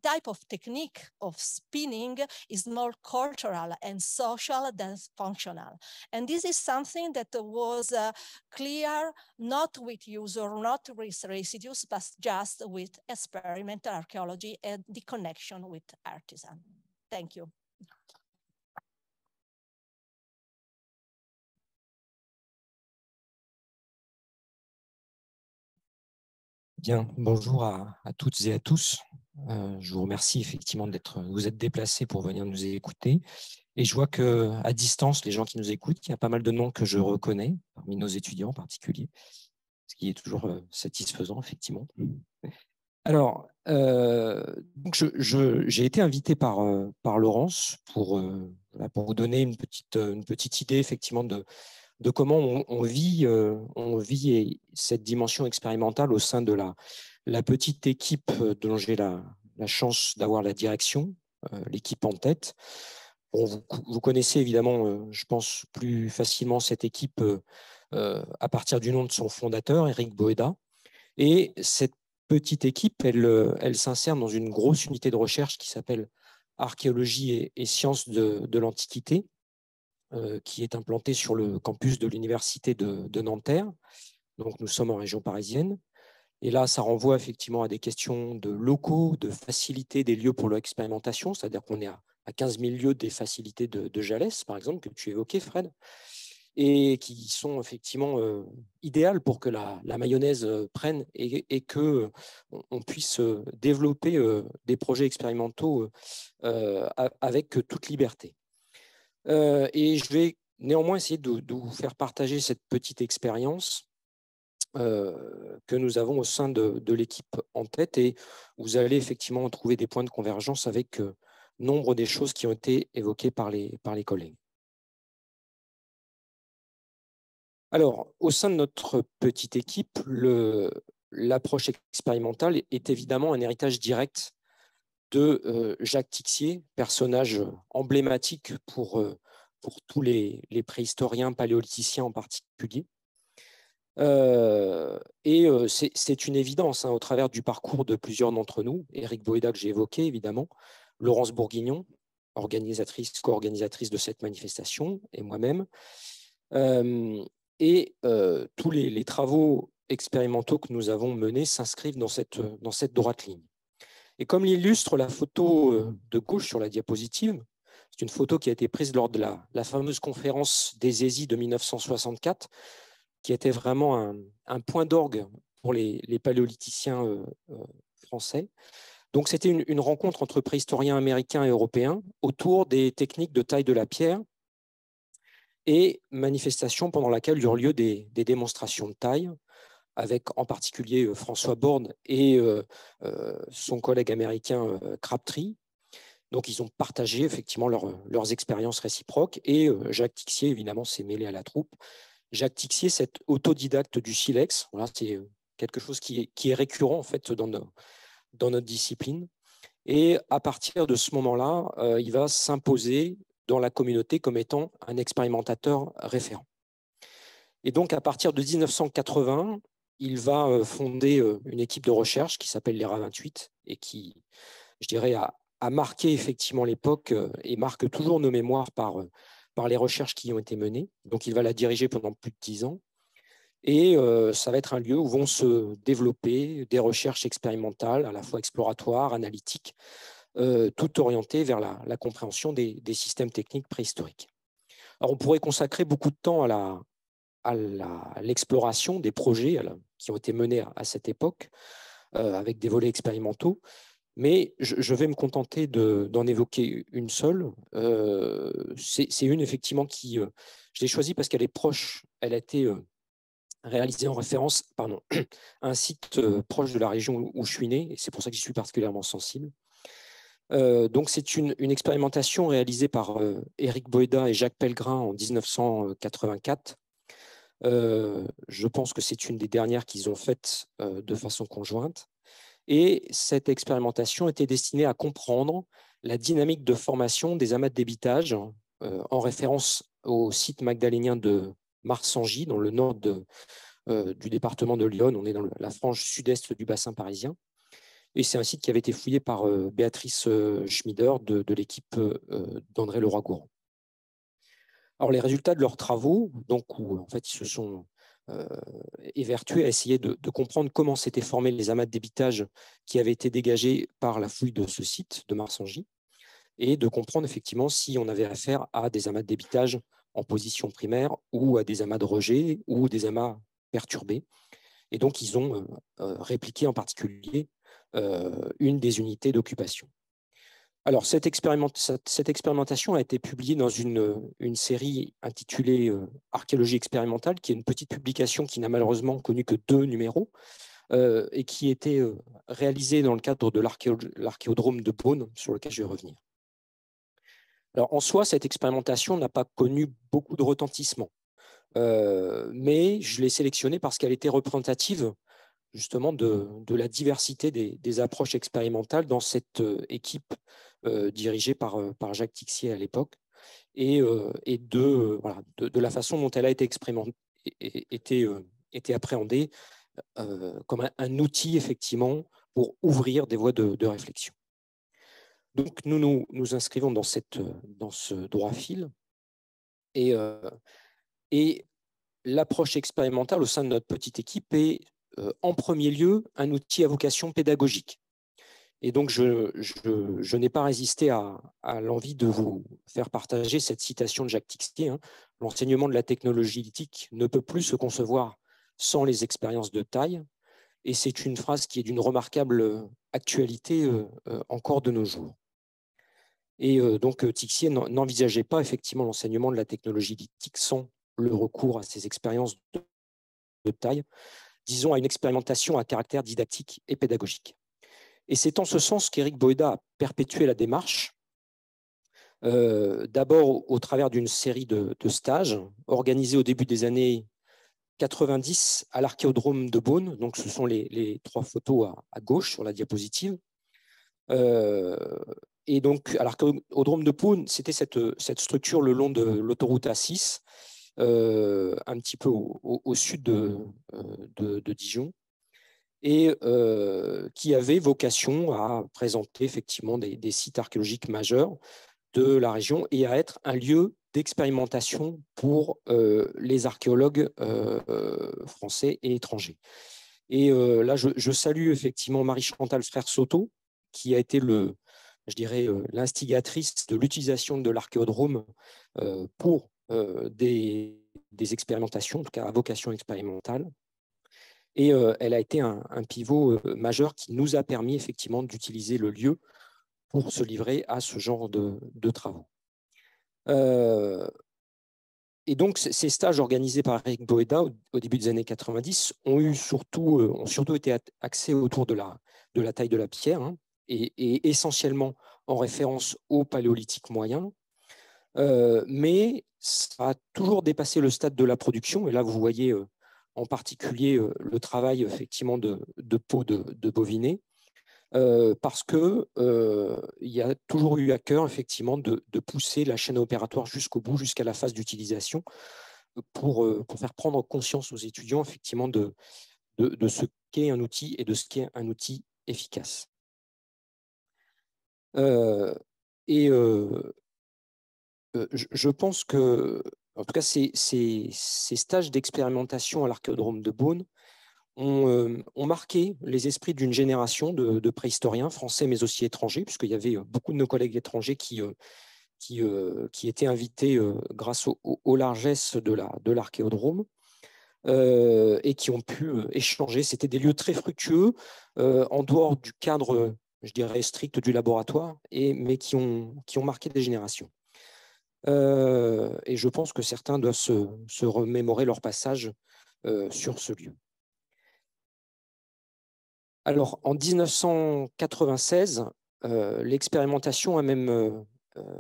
type of technique of spinning is more cultural and social than functional. And this is something that was clear, not with user, not with residues, but just with experimental archaeology and the connection with artisan. Thank you. Bien, bonjour à toutes et à tous. Je vous remercie effectivement vous êtes déplacés pour venir nous écouter. Et je vois qu'à distance, les gens qui nous écoutent, il y a pas mal de noms que je reconnais, parmi nos étudiants en particulier, ce qui est toujours satisfaisant, effectivement. Alors, donc j'ai été invité par Laurence pour vous donner une petite idée, effectivement, de comment on vit et cette dimension expérimentale au sein de la petite équipe dont j'ai la chance d'avoir la direction, l'équipe en tête. Bon, vous connaissez évidemment, je pense, plus facilement cette équipe à partir du nom de son fondateur, Eric Boda. Et cette petite équipe, elle s'insère dans une grosse unité de recherche qui s'appelle Archéologie et sciences de l'Antiquité, qui est implanté sur le campus de l'université de Nanterre. Donc, nous sommes en région parisienne. Et là, ça renvoie effectivement à des questions de locaux, de facilité des lieux pour l'expérimentation, c'est-à-dire qu'on est à 15 000 lieux des facilités de Jalès, par exemple, que tu évoquais, Fred, et qui sont effectivement idéales pour que la mayonnaise prenne et qu'on puisse développer des projets expérimentaux avec toute liberté. Et je vais néanmoins essayer de vous faire partager cette petite expérience que nous avons au sein de l'équipe en tête, et vous allez effectivement trouver des points de convergence avec nombre des choses qui ont été évoquées par les collègues. Alors, au sein de notre petite équipe, l'approche expérimentale est évidemment un héritage direct de Jacques Tixier, personnage emblématique pour tous les préhistoriens, paléolithiciens en particulier. Et c'est une évidence, hein, au travers du parcours de plusieurs d'entre nous, Eric Boda que j'ai évoqué évidemment, Laurence Bourguignon, organisatrice, co-organisatrice de cette manifestation, et moi-même, et tous les travaux expérimentaux que nous avons menés s'inscrivent dans cette droite ligne. Et comme l'illustre la photo de gauche sur la diapositive, c'est une photo qui a été prise lors de la fameuse conférence des ESI de 1964, qui était vraiment un point d'orgue pour les paléolithiciens français. Donc, c'était une rencontre entre préhistoriens américains et européens autour des techniques de taille de la pierre et manifestation pendant laquelle eurent lieu des démonstrations de taille, avec en particulier François Bordes et son collègue américain Crabtree. Donc, ils ont partagé effectivement leurs expériences réciproques et Jacques Tixier, évidemment, s'est mêlé à la troupe. Jacques Tixier, cet autodidacte du silex, voilà, c'est quelque chose qui est récurrent en fait dans notre discipline. Et à partir de ce moment-là, il va s'imposer dans la communauté comme étant un expérimentateur référent. Et donc, à partir de 1980, il va fonder une équipe de recherche qui s'appelle l'ERA 28 et qui, je dirais, a marqué effectivement l'époque et marque toujours nos mémoires par les recherches qui y ont été menées. Donc, il va la diriger pendant plus de 10 ans. Et ça va être un lieu où vont se développer des recherches expérimentales, à la fois exploratoires, analytiques, toutes orientées vers la compréhension des systèmes techniques préhistoriques. Alors, on pourrait consacrer beaucoup de temps à l'exploration des projets qui ont été menés à cette époque, avec des volets expérimentaux. Mais je vais me contenter d'en évoquer une seule. C'est une, effectivement, qui... je l'ai choisie parce qu'elle est proche. Elle a été réalisée en référence à un site proche de la région où je suis né. Et c'est pour ça que j'y suis particulièrement sensible. Donc, c'est une expérimentation réalisée par Eric Boda et Jacques Pellegrin en 1984. Je pense que c'est une des dernières qu'ils ont faites de façon conjointe. Et cette expérimentation était destinée à comprendre la dynamique de formation des amas de débitage, en référence au site magdalénien de Marsangy, dans le nord du département de Lyon. On est dans la frange sud-est du bassin parisien. Et c'est un site qui avait été fouillé par Béatrice Schmider de l'équipe d'André Leroy-Gourand. Alors, les résultats de leurs travaux, donc, où en fait ils se sont évertué à essayer de comprendre comment s'étaient formés les amas de débitage qui avaient été dégagés par la fouille de ce site de Marsangy, et de comprendre effectivement si on avait affaire à des amas de débitage en position primaire ou à des amas de rejet ou des amas perturbés. Et donc, ils ont répliqué en particulier une des unités d'occupation. Alors, cette expérimentation a été publiée dans une série intitulée Archéologie expérimentale, qui est une petite publication qui n'a malheureusement connu que 2 numéros, et qui était réalisée dans le cadre de l'archéodrome de Beaune, sur lequel je vais revenir. Alors, en soi, cette expérimentation n'a pas connu beaucoup de retentissement, mais je l'ai sélectionnée parce qu'elle était représentative justement de la diversité des approches expérimentales dans cette équipe dirigée par Jacques Tixier à l'époque, et de la façon dont elle a été appréhendée comme un outil effectivement pour ouvrir des voies de réflexion. Donc, nous inscrivons dans ce droit fil, et l'approche expérimentale au sein de notre petite équipe est en premier lieu un outil à vocation pédagogique. Et donc, je n'ai pas résisté à l'envie de vous faire partager cette citation de Jacques Tixier, hein. L'enseignement de la technologie éthique ne peut plus se concevoir sans les expériences de taille. Et c'est une phrase qui est d'une remarquable actualité encore de nos jours. Et donc, Tixier n'envisageait pas effectivement l'enseignement de la technologie éthique sans le recours à ces expériences de taille, disons à une expérimentation à caractère didactique et pédagogique. Et c'est en ce sens qu'Éric Boda a perpétué la démarche, d'abord au travers d'une série de stages organisés au début des années 90 à l'archéodrome de Beaune. Donc, ce sont les trois photos à gauche sur la diapositive. Et donc, à l'archéodrome de Beaune, c'était cette structure le long de l'autoroute A6, un petit peu au sud de Dijon, et qui avait vocation à présenter effectivement des sites archéologiques majeurs de la région et à être un lieu d'expérimentation pour les archéologues français et étrangers. Et là, je salue effectivement Marie-Chantal Frère Soto, qui a été, je dirais, l'instigatrice de l'utilisation de l'archéodrome pour des expérimentations, en tout cas à vocation expérimentale. Et elle a été un pivot majeur qui nous a permis effectivement d'utiliser le lieu pour se livrer à ce genre de travaux. Et donc, ces stages organisés par Eric Boda au début des années 90 ont surtout été axés autour de la taille de la pierre, hein, et essentiellement en référence au paléolithique moyen. Mais ça a toujours dépassé le stade de la production. Et là, vous voyez en particulier le travail effectivement de peau de Bovinet, parce qu'il y a toujours eu à cœur effectivement de pousser la chaîne opératoire jusqu'au bout, jusqu'à la phase d'utilisation, pour faire prendre conscience aux étudiants effectivement de ce qu'est un outil et de ce qu'est un outil efficace. Je pense que, en tout cas, ces stages d'expérimentation à l'archéodrome de Beaune ont marqué les esprits d'une génération de préhistoriens français, mais aussi étrangers, puisqu'il y avait beaucoup de nos collègues étrangers qui étaient invités grâce aux largesses de l'archéodrome, et qui ont pu échanger. C'était des lieux très fructueux, en dehors du cadre, je dirais, strict du laboratoire, mais qui ont marqué des générations. Et je pense que certains doivent se remémorer leur passage sur ce lieu. Alors, en 1996, l'expérimentation a même,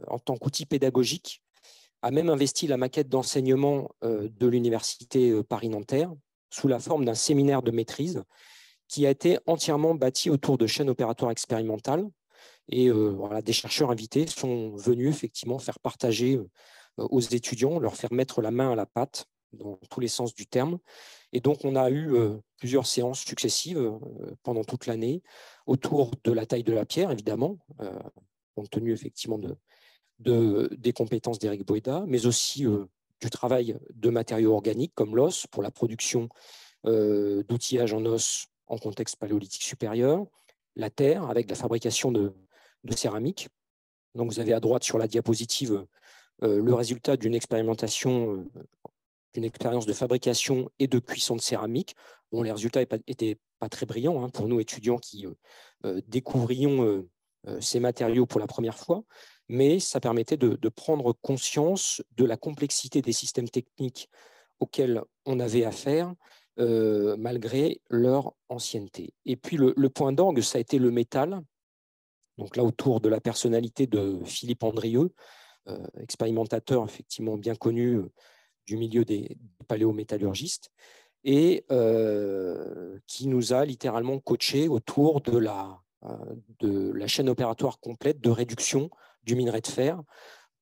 en tant qu'outil pédagogique, a même investi la maquette d'enseignement de l'université Paris-Nanterre sous la forme d'un séminaire de maîtrise qui a été entièrement bâti autour de chaînes opératoires expérimentales. Et voilà, des chercheurs invités sont venus effectivement faire partager aux étudiants, leur faire mettre la main à la pâte dans tous les sens du terme. Et donc, on a eu plusieurs séances successives pendant toute l'année autour de la taille de la pierre, évidemment, compte tenu effectivement des compétences d'Éric Boda, mais aussi du travail de matériaux organiques comme l'os pour la production d'outillage en os en contexte paléolithique supérieur, la terre avec la fabrication de céramique. Donc, vous avez à droite sur la diapositive le résultat d'une expérimentation, d'une expérience de fabrication et de cuisson de céramique. Bon, les résultats n'étaient pas très brillants, hein, pour nous étudiants qui découvrions ces matériaux pour la première fois, mais ça permettait de prendre conscience de la complexité des systèmes techniques auxquels on avait affaire, malgré leur ancienneté. Et puis le point d'orgue, ça a été le métal. Donc là, autour de la personnalité de Philippe Andrieux, expérimentateur effectivement bien connu du milieu des paléométallurgistes, et qui nous a littéralement coachés autour de la chaîne opératoire complète de réduction du minerai de fer,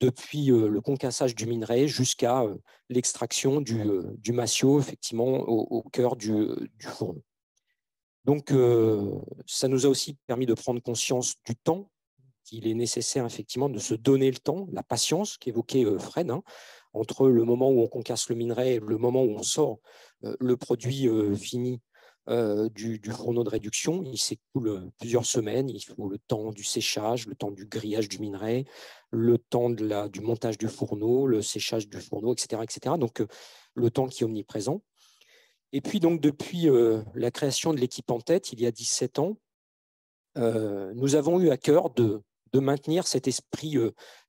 depuis le concassage du minerai jusqu'à l'extraction du matio, effectivement, au cœur du fourneau. Donc, ça nous a aussi permis de prendre conscience du temps, qu'il est nécessaire, effectivement, de se donner le temps, la patience qu'évoquait Fred, hein, entre le moment où on concasse le minerai et le moment où on sort le produit fini du fourneau de réduction. Il s'écoule plusieurs semaines. Il faut le temps du séchage, le temps du grillage du minerai, le temps de du montage du fourneau, le séchage du fourneau, etc. etc. Donc, le temps qui est omniprésent. Et puis, donc, depuis la création de l'équipe en tête, il y a 17 ans, nous avons eu à cœur de maintenir cet esprit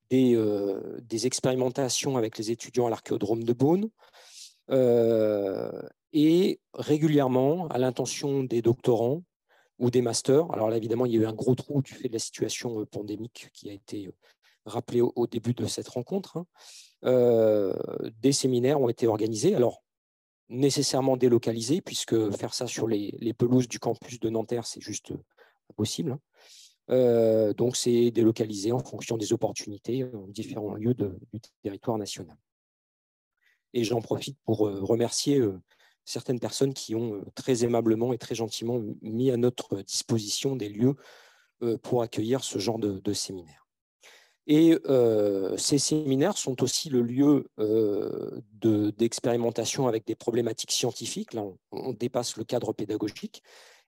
des expérimentations avec les étudiants à l'archéodrome de Beaune. Et régulièrement, à l'intention des doctorants ou des masters, alors là, évidemment, il y a eu un gros trou du fait de la situation pandémique qui a été rappelée au début de cette rencontre, hein. Des séminaires ont été organisés. Alors, nécessairement délocalisés, puisque faire ça sur les pelouses du campus de Nanterre, c'est juste impossible. Donc, c'est délocalisé en fonction des opportunités en différents lieux du territoire national. Et j'en profite pour remercier certaines personnes qui ont très aimablement et très gentiment mis à notre disposition des lieux pour accueillir ce genre de séminaires. Et ces séminaires sont aussi le lieu d'expérimentation avec des problématiques scientifiques. Là, on dépasse le cadre pédagogique.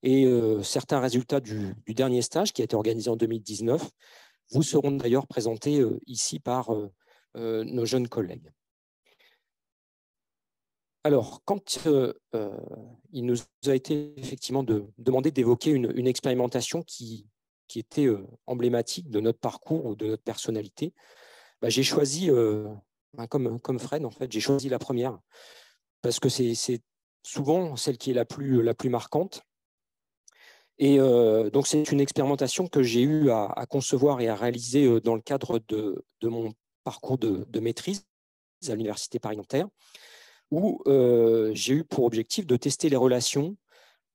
Et certains résultats du dernier stage qui a été organisé en 2019 vous seront d'ailleurs présentés ici par nos jeunes collègues. Alors, quand il nous a été effectivement demandé d'évoquer une expérimentation qui était emblématique de notre parcours ou de notre personnalité, bah, j'ai choisi, comme Fred, en fait, j'ai choisi la première, parce que c'est souvent celle qui est la plus marquante. Et donc, c'est une expérimentation que j'ai eu à concevoir et à réaliser dans le cadre de mon parcours de maîtrise à l'Université Paris-Nanterre, où j'ai eu pour objectif de tester les relations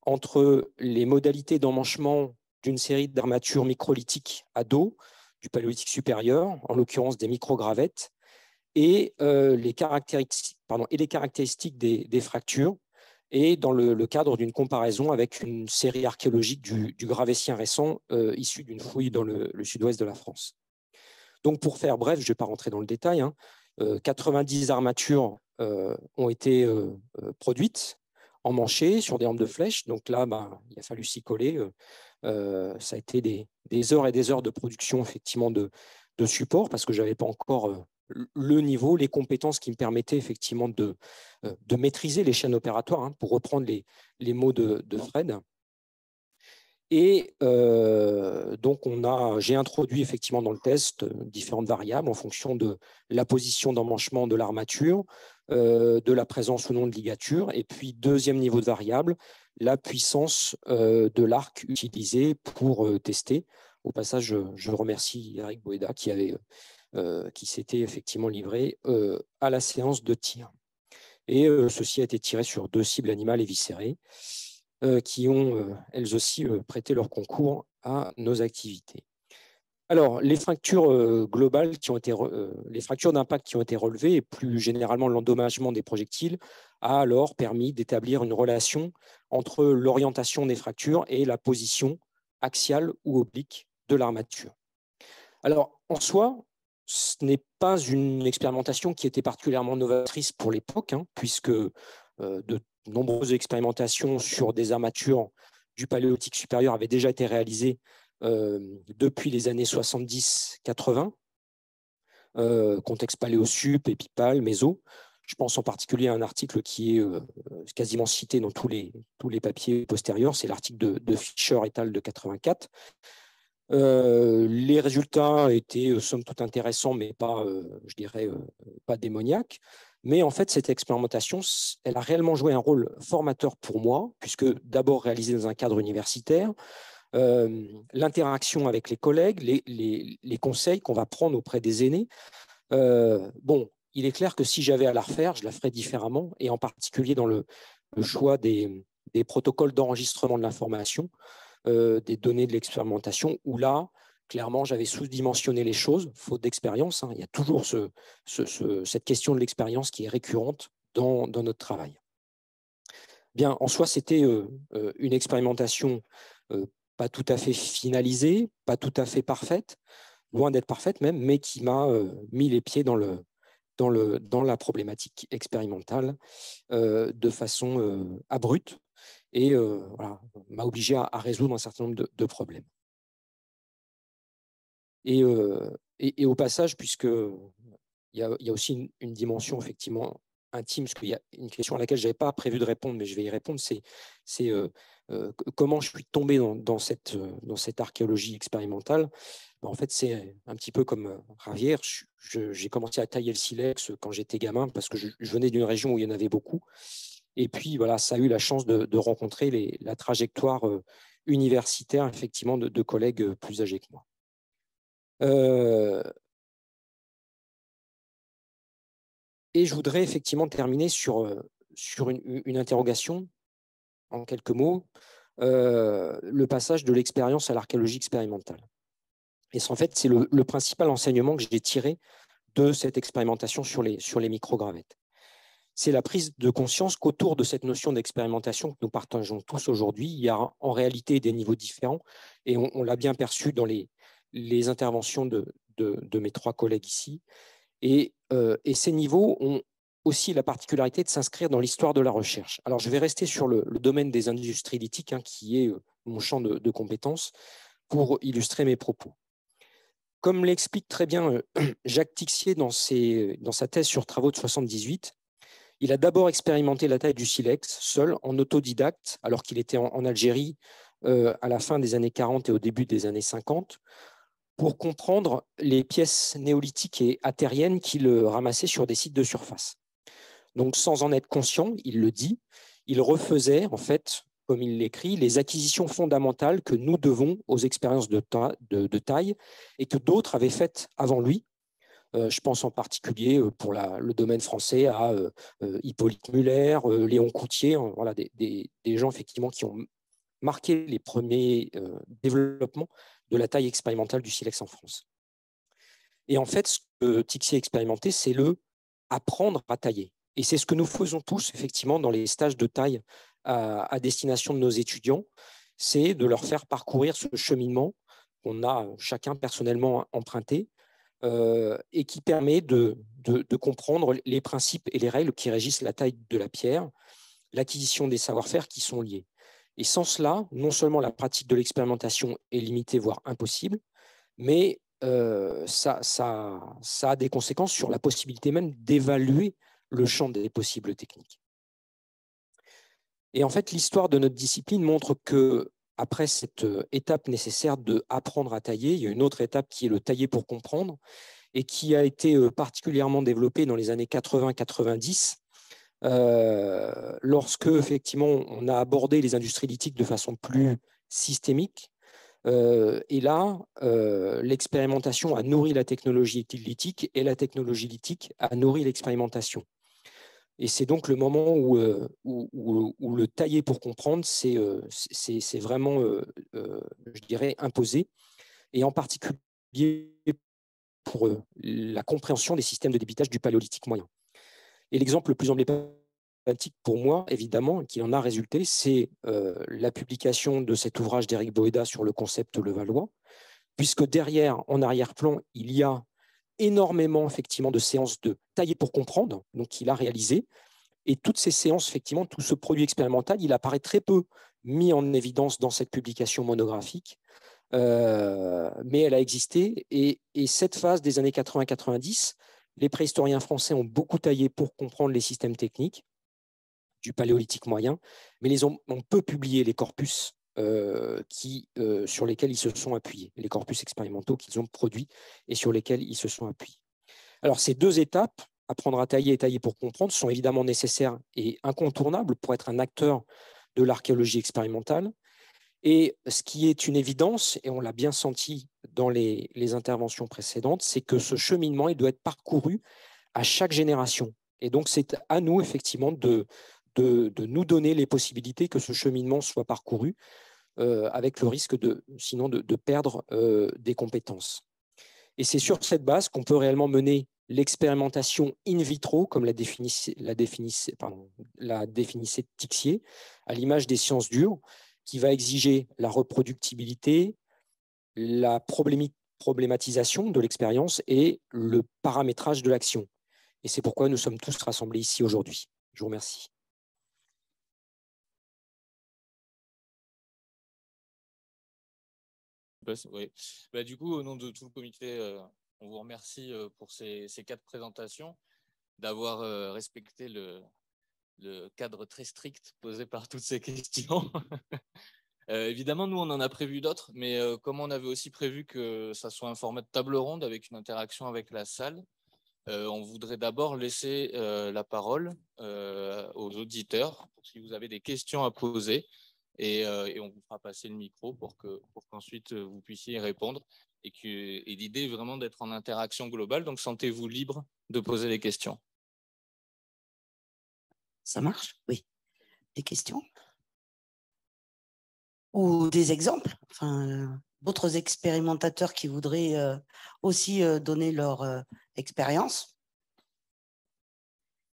entre les modalités d'emmanchement d'une série d'armatures microlithiques à dos du paléolithique supérieur, en l'occurrence des microgravettes, et les caractéristiques des fractures, et dans le cadre d'une comparaison avec une série archéologique du gravétien récent issu d'une fouille dans le sud-ouest de la France. Donc, pour faire bref, je ne vais pas rentrer dans le détail, hein, 90 armatures ont été produites, emmanchées sur des rampes de flèches. Donc là, bah, il a fallu s'y coller. Ça a été des heures et des heures de production effectivement de support, parce que je n'avais pas encore le niveau, les compétences qui me permettaient effectivement de maîtriser les chaînes opératoires, hein, pour reprendre les mots de Fred. Et donc, j'ai introduit effectivement dans le test différentes variables en fonction de la position d'emmanchement de l'armature, de la présence ou non de ligature, et puis deuxième niveau de variable, la puissance de l'arc utilisé pour tester. Au passage, je remercie Eric Boda qui s'était effectivement livré à la séance de tir. Et ceci a été tiré sur 2 cibles animales éviscérées, qui ont, elles aussi, prêté leur concours à nos activités. Alors, les fractures globales qui ont été, les fractures d'impact qui ont été relevées, et plus généralement l'endommagement des projectiles, a alors permis d'établir une relation entre l'orientation des fractures et la position axiale ou oblique de l'armature. Alors, en soi, ce n'est pas une expérimentation qui était particulièrement novatrice pour l'époque, hein, puisque de nombreuses expérimentations sur des armatures du paléolithique supérieur avaient déjà été réalisées depuis les années 70-80, contexte paléosup, épipal, méso. Je pense en particulier à un article qui est quasiment cité dans tous les papiers postérieurs, c'est l'article de Fischer et al. De 84. Les résultats étaient somme toute intéressants, mais pas, je dirais, pas démoniaques. Mais en fait, cette expérimentation, elle a réellement joué un rôle formateur pour moi, puisque d'abord réalisée dans un cadre universitaire, l'interaction avec les collègues, les conseils qu'on va prendre auprès des aînés. Bon, il est clair que si j'avais à la refaire, je la ferais différemment, et en particulier dans le choix des protocoles d'enregistrement de l'information, des données de l'expérimentation, où là, clairement, j'avais sous-dimensionné les choses, faute d'expérience, hein. Il y a toujours cette question de l'expérience qui est récurrente dans notre travail. Bien, en soi, c'était une expérimentation pas tout à fait finalisée, pas tout à fait parfaite, loin d'être parfaite même, mais qui m'a mis les pieds dans le, dans la problématique expérimentale de façon abrupte et voilà, m'a obligé à résoudre un certain nombre de problèmes. Et au passage, puisqu'il y a aussi une dimension effectivement intime, parce qu'il y a une question à laquelle je n'avais pas prévu de répondre, mais je vais y répondre, c'est comment je suis tombé dans cette archéologie expérimentale. En fait, c'est un petit peu comme Ravière. J'ai commencé à tailler le silex quand j'étais gamin, parce que je venais d'une région où il y en avait beaucoup. Et puis, voilà, ça a eu la chance de rencontrer la trajectoire universitaire, effectivement, de collègues plus âgés que moi. Et je voudrais effectivement terminer sur une interrogation, en quelques mots, le passage de l'expérience à l'archéologie expérimentale. Et en fait, c'est le principal enseignement que j'ai tiré de cette expérimentation sur les microgravettes. C'est la prise de conscience qu'autour de cette notion d'expérimentation que nous partageons tous aujourd'hui, il y a en réalité des niveaux différents, et on l'a bien perçu dans les interventions de mes trois collègues ici. Et ces niveaux ont aussi la particularité de s'inscrire dans l'histoire de la recherche. Alors, je vais rester sur le domaine des industries lithiques, hein, qui est mon champ de compétences, pour illustrer mes propos. Comme l'explique très bien Jacques Tixier dans sa thèse sur travaux de 78, il a d'abord expérimenté la taille du silex, seul, en autodidacte, alors qu'il était en Algérie à la fin des années 40 et au début des années 50, pour comprendre les pièces néolithiques et attériennes qu'il ramassait sur des sites de surface. Donc, sans en être conscient, il le dit, il refaisait, en fait, comme il l'écrit, les acquisitions fondamentales que nous devons aux expériences de taille et que d'autres avaient faites avant lui. Je pense en particulier pour le domaine français à Hippolyte Muller, Léon Coutier, voilà, des gens effectivement qui ont marqué les premiers développements de la taille expérimentale du silex en France. Et en fait, ce que Tixier a expérimenté, c'est apprendre à tailler. Et c'est ce que nous faisons tous, effectivement, dans les stages de taille à destination de nos étudiants, c'est de leur faire parcourir ce cheminement qu'on a chacun personnellement emprunté et qui permet de comprendre les principes et les règles qui régissent la taille de la pierre, l'acquisition des savoir-faire qui sont liés. Et sans cela, non seulement la pratique de l'expérimentation est limitée, voire impossible, mais ça a des conséquences sur la possibilité même d'évaluer le champ des possibles techniques. Et en fait, l'histoire de notre discipline montre que, après cette étape nécessaire de apprendre à tailler, il y a une autre étape qui est le tailler pour comprendre, et qui a été particulièrement développée dans les années 80-90, lorsque effectivement on a abordé les industries lithiques de façon plus systémique, et là l'expérimentation a nourri la technologie lithique et la technologie lithique a nourri l'expérimentation. Et c'est donc le moment où le tailler pour comprendre c'est vraiment je dirais imposé, et en particulier pour la compréhension des systèmes de débitage du paléolithique moyen. Et l'exemple le plus emblématique pour moi, évidemment, qui en a résulté, c'est la publication de cet ouvrage d'Eric Boda sur le concept levallois, puisque derrière, en arrière-plan, il y a énormément effectivement, de séances de tailler pour comprendre, donc qu'il a réalisé. Et toutes ces séances, effectivement, tout ce produit expérimental, il apparaît très peu mis en évidence dans cette publication monographique, mais elle a existé. Et cette phase des années 80-90, les préhistoriens français ont beaucoup taillé pour comprendre les systèmes techniques du paléolithique moyen, mais ils ont peu publié les corpus sur lesquels ils se sont appuyés, les corpus expérimentaux qu'ils ont produits et sur lesquels ils se sont appuyés. Alors, ces deux étapes, apprendre à tailler et tailler pour comprendre, sont évidemment nécessaires et incontournables pour être un acteur de l'archéologie expérimentale. Et ce qui est une évidence, et on l'a bien senti dans les interventions précédentes, c'est que ce cheminement, il doit être parcouru à chaque génération. Et donc, c'est à nous, effectivement, de nous donner les possibilités que ce cheminement soit parcouru, avec le risque, sinon de perdre des compétences. Et c'est sur cette base qu'on peut réellement mener l'expérimentation in vitro, comme la définissait Tixier, à l'image des sciences dures, qui va exiger la reproductibilité, la problématisation de l'expérience et le paramétrage de l'action. et c'est pourquoi nous sommes tous rassemblés ici aujourd'hui. Je vous remercie. Oui. Bah, du coup, au nom de tout le comité, on vous remercie pour ces quatre présentations, d'avoir respecté le cadre très strict posé par toutes ces questions. Évidemment, nous, on en a prévu d'autres, mais comme on avait aussi prévu que ça soit un format de table ronde avec une interaction avec la salle, on voudrait d'abord laisser la parole aux auditeurs pour si vous avez des questions à poser. Et on vous fera passer le micro pour qu'ensuite vous puissiez y répondre. Et l'idée est vraiment d'être en interaction globale, donc sentez-vous libre de poser les questions. Ça marche? Oui. Des questions? Ou des exemples? Enfin, d'autres expérimentateurs qui voudraient aussi donner leur expérience?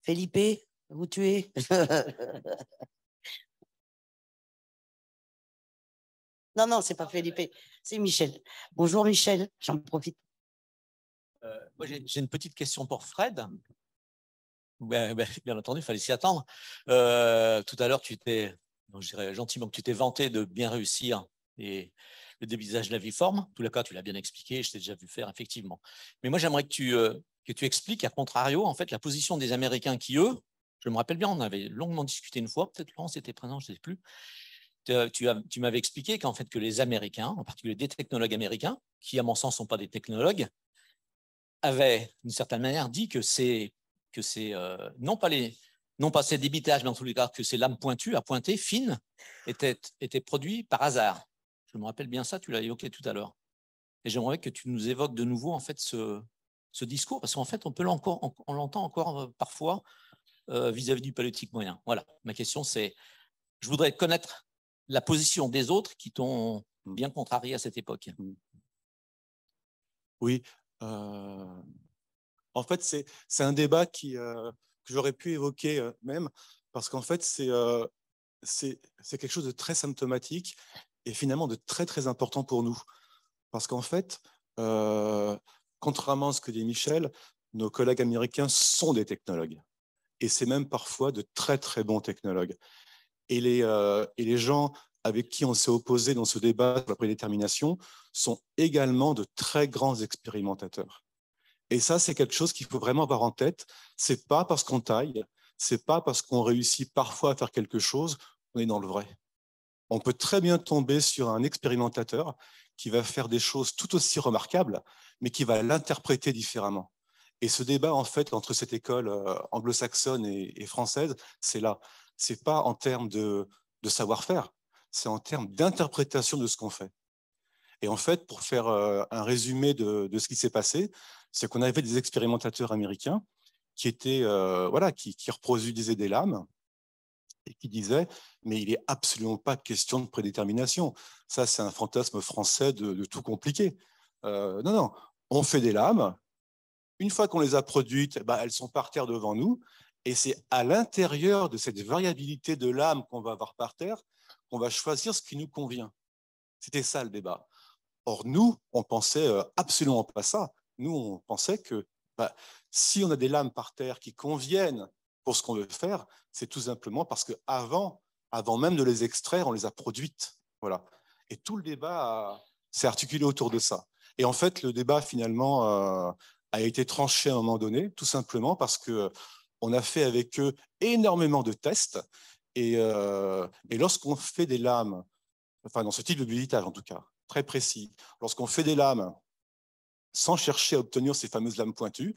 Felipe, vous tuez? Non, non, c'est pas Felipe, c'est Michel. Bonjour Michel, j'en profite. Moi, j'ai une petite question pour Fred. Bien entendu, il fallait s'y attendre. Tout à l'heure, tu t'es, je dirais gentiment, que tu t'es vanté de bien réussir et le dévisage de la viforme. En tout cas, tu l'as bien expliqué, je t'ai déjà vu faire, effectivement. Mais moi, j'aimerais que tu expliques, à contrario, en fait, la position des Américains qui, eux, je me rappelle bien, on avait longuement discuté une fois, peut-être Laurence était présente, je ne sais plus. Tu m'avais expliqué qu'en fait, que les Américains, en particulier des technologues américains, qui à mon sens ne sont pas des technologues, avaient d'une certaine manière dit que non pas ces débitages, mais en tous les cas que ces lames pointues, à pointer, fines, étaient produits par hasard. Je me rappelle bien ça, tu l'as évoqué tout à l'heure. Et j'aimerais que tu nous évoques de nouveau en fait ce discours, parce qu'en fait on l'entend encore parfois vis-à-vis du paléolithique moyen. Voilà, ma question c'est, je voudrais connaître la position des autres qui t'ont bien contrarié à cette époque. Oui. En fait, c'est un débat que j'aurais pu évoquer même, parce qu'en fait, c'est quelque chose de très symptomatique et finalement de très, très important pour nous. Parce qu'en fait, contrairement à ce que dit Michel, nos collègues américains sont des technologues. Et c'est même parfois de très, très bons technologues. Et les gens avec qui on s'est opposé dans ce débat sur la prédétermination sont également de très grands expérimentateurs. Et ça, c'est quelque chose qu'il faut vraiment avoir en tête. C'est pas parce qu'on taille, c'est pas parce qu'on réussit parfois à faire quelque chose qu'on est dans le vrai. On peut très bien tomber sur un expérimentateur qui va faire des choses tout aussi remarquables, mais qui va l'interpréter différemment. Et ce débat, en fait, entre cette école anglo-saxonne et française, c'est là. Ce n'est pas en termes de savoir-faire, c'est en termes d'interprétation de ce qu'on fait. Et en fait, pour faire un résumé de ce qui s'est passé, c'est qu'on avait des expérimentateurs américains qui étaient, qui reproduisaient des lames et qui disaient « mais il n'est absolument pas question de prédétermination. Ça, c'est un fantasme français de tout compliquer. Non, non, on fait des lames. Une fois qu'on les a produites, elles sont par terre devant nous. Et c'est à l'intérieur de cette variabilité de l'âme qu'on va avoir par terre qu'on va choisir ce qui nous convient. » C'était ça le débat. Or, nous, on pensait absolument pas ça. Nous, on pensait que si on a des lames par terre qui conviennent pour ce qu'on veut faire, c'est tout simplement parce qu'avant même de les extraire, on les a produites. Voilà. Et tout le débat s'est articulé autour de ça. Et en fait, le débat, finalement, a été tranché à un moment donné, tout simplement parce que on a fait avec eux énormément de tests. Et lorsqu'on fait des lames, enfin dans ce type de débitage en tout cas, très précis, lorsqu'on fait des lames sans chercher à obtenir ces fameuses lames pointues,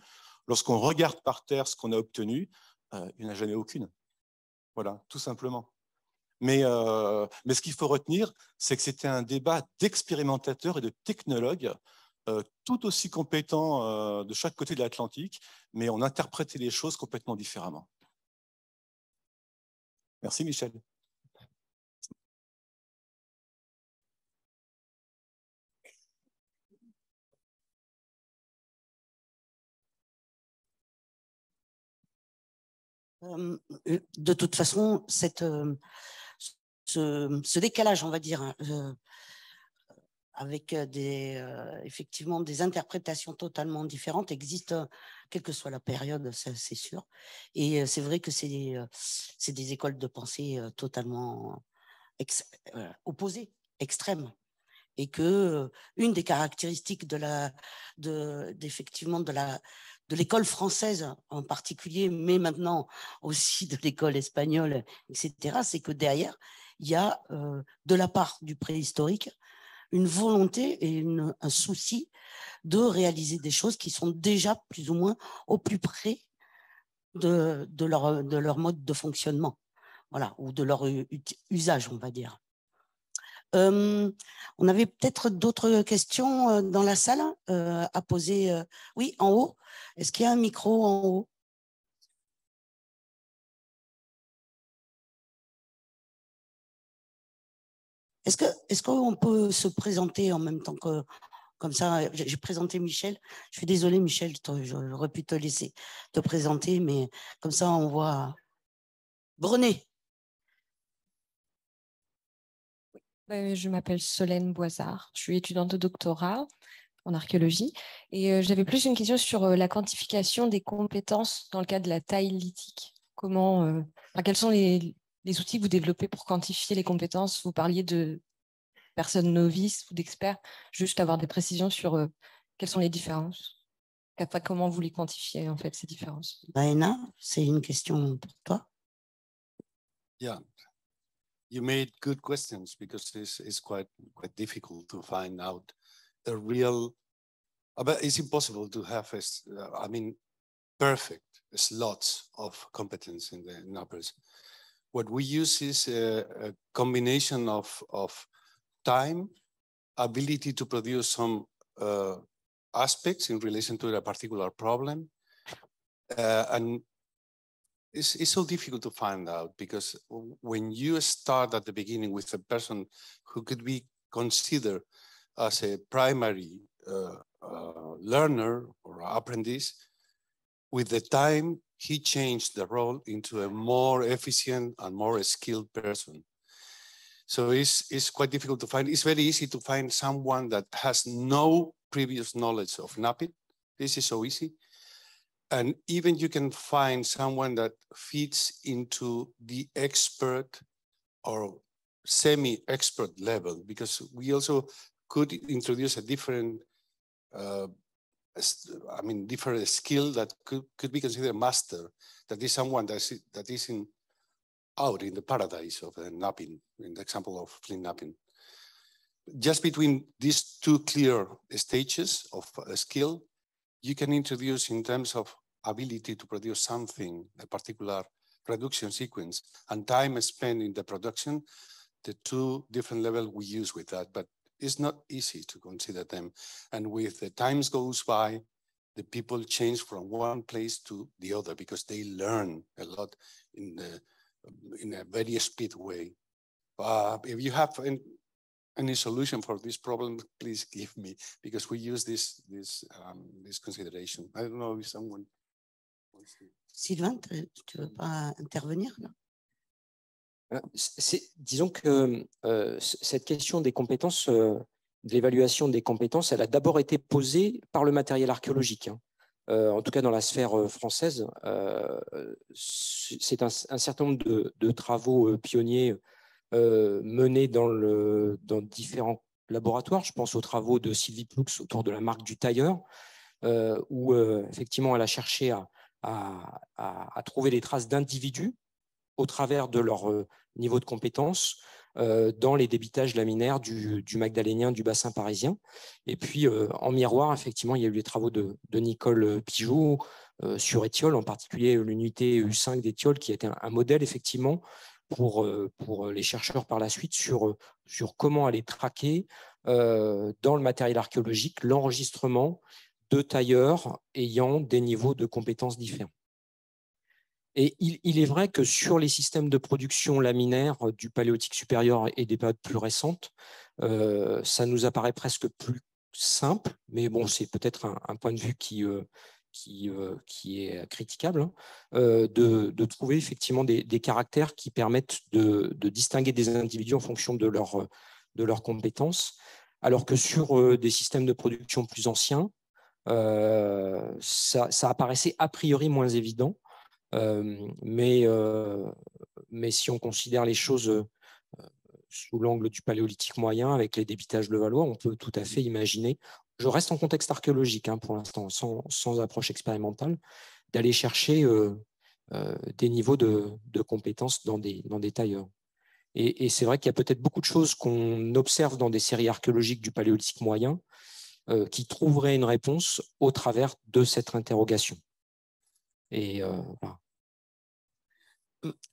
lorsqu'on regarde par terre ce qu'on a obtenu, il n'y en a jamais aucune. Voilà, tout simplement. Mais ce qu'il faut retenir, c'est que c'était un débat d'expérimentateurs et de technologues tout aussi compétents de chaque côté de l'Atlantique, mais on interprétait les choses complètement différemment. Merci Michel. De toute façon, ce décalage, on va dire, avec effectivement des interprétations totalement différentes, existe quelle que soit la période, c'est sûr. Et c'est vrai que c'est des écoles de pensée totalement opposées, extrêmes, et que une des caractéristiques de la de l'école française en particulier, mais maintenant aussi de l'école espagnole, etc., c'est que derrière, il y a de la part du préhistorique une volonté et un souci de réaliser des choses qui sont déjà plus ou moins au plus près de leur mode de fonctionnement, voilà, ou de leur usage, on va dire. On avait peut-être d'autres questions dans la salle à poser. Oui, en haut. Est-ce qu'il y a un micro en haut? Est-ce qu'on peut se présenter en même temps que, comme ça, j'ai présenté Michel. Je suis désolée, Michel, j'aurais pu te laisser te présenter, mais comme ça, on voit. Brené. Je m'appelle Solène Boisard, je suis étudiante de doctorat en archéologie et j'avais plus une question sur la quantification des compétences dans le cadre de la taille lithique. Quels sont les outils que vous développez pour quantifier les compétences? Vous parliez de personnes novices ou d'experts, juste avoir des précisions sur quelles sont les différences, comment vous les quantifiez en fait, ces différences. Baena, c'est une question pour toi. Yeah. You made good questions because this is quite difficult to find out a real. But it's impossible to have perfect slots of competence in the numbers. What we use is a combination of time, ability to produce some aspects in relation to a particular problem, and. It's so difficult to find out because when you start at the beginning with a person who could be considered as a primary learner or apprentice, with the time, he changed the role into a more efficient and more skilled person. So it's quite difficult to find. It's very easy to find someone that has no previous knowledge of NAPIT. This is so easy. And even you can find someone that fits into the expert or semi-expert level, because we also could introduce a different, different skill that could be considered a master. That is someone that is out in the paradise of napping, in the example of clean napping. Just between these two clear stages of skill, you can introduce in terms of ability to produce something, a particular production sequence, and time spent in the production, the two different levels we use with that, but it's not easy to consider them. And with the times goes by, the people change from one place to the other because they learn a lot in a very speed way. If you have any solution for this problem, please give me, because we use this consideration. I don't know if someone wants to. Sylvain, tu veux pas intervenir là? Disons que cette question des compétences, de l'évaluation des compétences, elle a d'abord été posée par le matériel archéologique. Hein. En tout cas, dans la sphère française, c'est un certain nombre de travaux pionniers menée dans différents laboratoires. Je pense aux travaux de Sylvie Ploux autour de la marque du tailleur, où effectivement elle a cherché à trouver des traces d'individus au travers de leur niveau de compétence dans les débitages laminaires du Magdalénien, du bassin parisien. Et puis en miroir, effectivement, il y a eu les travaux de Nicole Pigeot sur Étioles, en particulier l'unité U5 d'Étioles, qui était un modèle effectivement pour les chercheurs par la suite sur comment aller traquer dans le matériel archéologique l'enregistrement de tailleurs ayant des niveaux de compétences différents. Et il est vrai que sur les systèmes de production laminaire du paléolithique supérieur et des périodes plus récentes, ça nous apparaît presque plus simple, mais bon, c'est peut-être un point de vue qui est critiquable, de trouver effectivement des caractères qui permettent de distinguer des individus en fonction de leurs compétences, alors que sur des systèmes de production plus anciens, ça apparaissait a priori moins évident. Mais si on considère les choses sous l'angle du paléolithique moyen, avec les débitages levallois, on peut tout à fait imaginer, je reste en contexte archéologique hein, pour l'instant, sans approche expérimentale, d'aller chercher des niveaux de compétences dans des tailleurs. Et c'est vrai qu'il y a peut-être beaucoup de choses qu'on observe dans des séries archéologiques du paléolithique moyen qui trouveraient une réponse au travers de cette interrogation. Et voilà.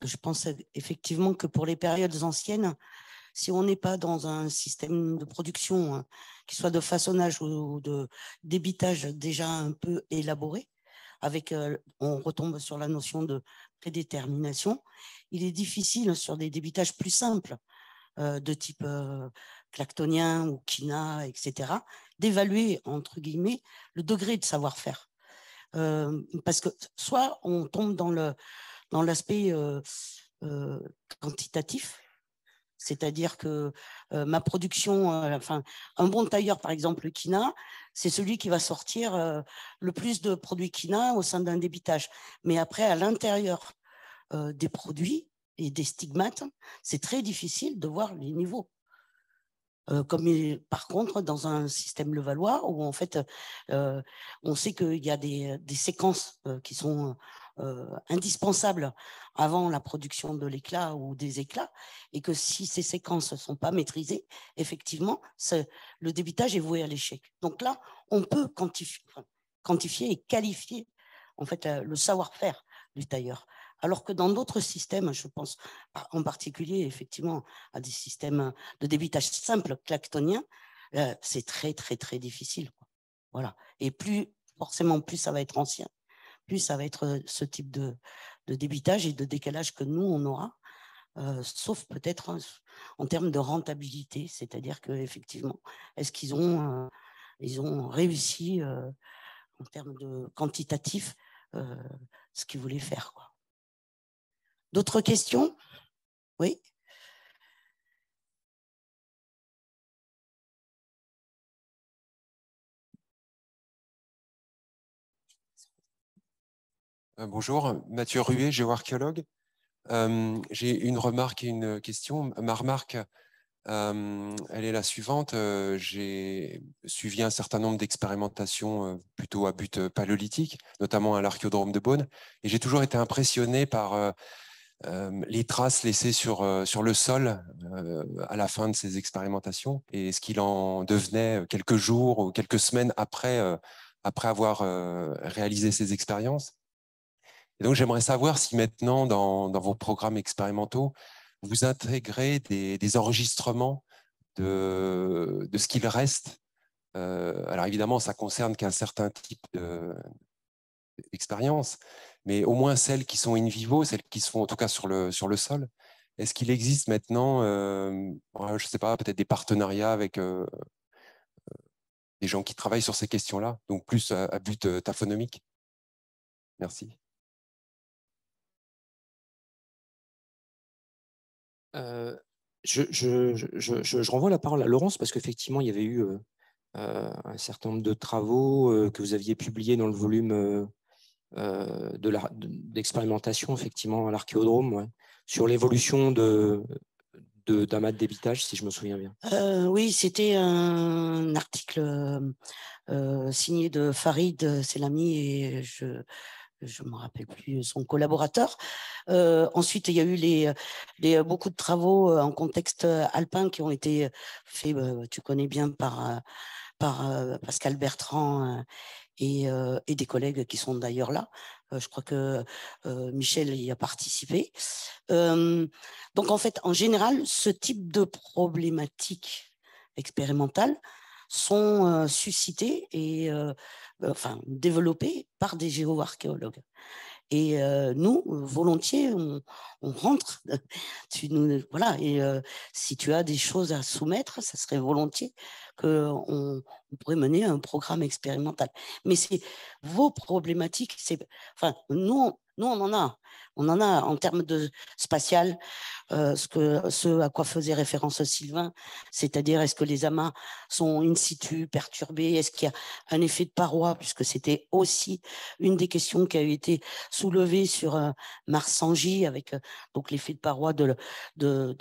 Je pense effectivement que pour les périodes anciennes, si on n'est pas dans un système de production, hein, qu'il soit de façonnage ou de débitage déjà un peu élaboré, avec, on retombe sur la notion de prédétermination, il est difficile sur des débitages plus simples, de type clactonien ou quina, etc., d'évaluer, entre guillemets, le degré de savoir-faire. Parce que soit on tombe dans l'aspect quantitatif, c'est-à-dire que ma production, enfin, un bon tailleur, par exemple, le quina, c'est celui qui va sortir le plus de produits quina au sein d'un débitage. Mais après, à l'intérieur des produits et des stigmates, c'est très difficile de voir les niveaux. Comme par contre dans un système levallois où en fait on sait qu'il y a des séquences qui sont indispensables avant la production de l'éclat ou des éclats, et que si ces séquences ne sont pas maîtrisées, effectivement le débitage est voué à l'échec. Donc là on peut quantifier et qualifier en fait le savoir-faire du tailleur. Alors que dans d'autres systèmes, je pense en particulier effectivement à des systèmes de débitage simple clactonien, c'est très très très difficile. Voilà. Et plus forcément plus ça va être ancien, plus ça va être ce type de débitage et de décalage que nous on aura, sauf peut-être en termes de rentabilité, c'est-à-dire que effectivement, est-ce qu'ils ont ils ont réussi en termes de quantitatif ce qu'ils voulaient faire, quoi. D'autres questions? Oui. Bonjour, Mathieu Ruet, géoarchéologue. J'ai une remarque et une question. Ma remarque, elle est la suivante. J'ai suivi un certain nombre d'expérimentations plutôt à but paléolithique, notamment à l'archéodrome de Beaune, et j'ai toujours été impressionné par... les traces laissées sur le sol à la fin de ces expérimentations et ce qu'il en devenait quelques jours ou quelques semaines après avoir réalisé ces expériences. Et donc j'aimerais savoir si maintenant dans vos programmes expérimentaux vous intégrez des enregistrements de ce qu'il reste. Alors évidemment ça concerne qu'un certain type d'expérience, mais au moins celles qui sont in vivo, celles qui se font en tout cas sur le sol. Est-ce qu'il existe maintenant, je ne sais pas, peut-être des partenariats avec des gens qui travaillent sur ces questions-là, donc plus à but taphonomique? Merci. Je renvoie la parole à Laurence, parce qu'effectivement, il y avait eu un certain nombre de travaux que vous aviez publiés dans le volume... d'expérimentation effectivement à l'archéodrome, ouais, sur l'évolution d'un mat de débitage, si je me souviens bien. Oui, c'était un article signé de Farid Selami et je ne me rappelle plus son collaborateur. Ensuite, il y a eu beaucoup de travaux en contexte alpin qui ont été faits, tu connais bien, par Pascal Bertrand et des collègues qui sont d'ailleurs là. Je crois que Michel y a participé. Donc, en fait, en général, ce type de problématiques expérimentales sont suscitées et développées par des géoarchéologues. Et nous, volontiers, on rentre. Voilà. Et si tu as des choses à soumettre, ça serait volontiers qu'on pourrait mener un programme expérimental. Mais c'est vos problématiques. Nous, Nous, on en a en termes de spatial, ce à quoi faisait référence Sylvain, c'est-à-dire est-ce que les amas sont in situ, perturbés, est-ce qu'il y a un effet de paroi, puisque c'était aussi une des questions qui a été soulevée sur Marsangy, avec donc l'effet de paroi de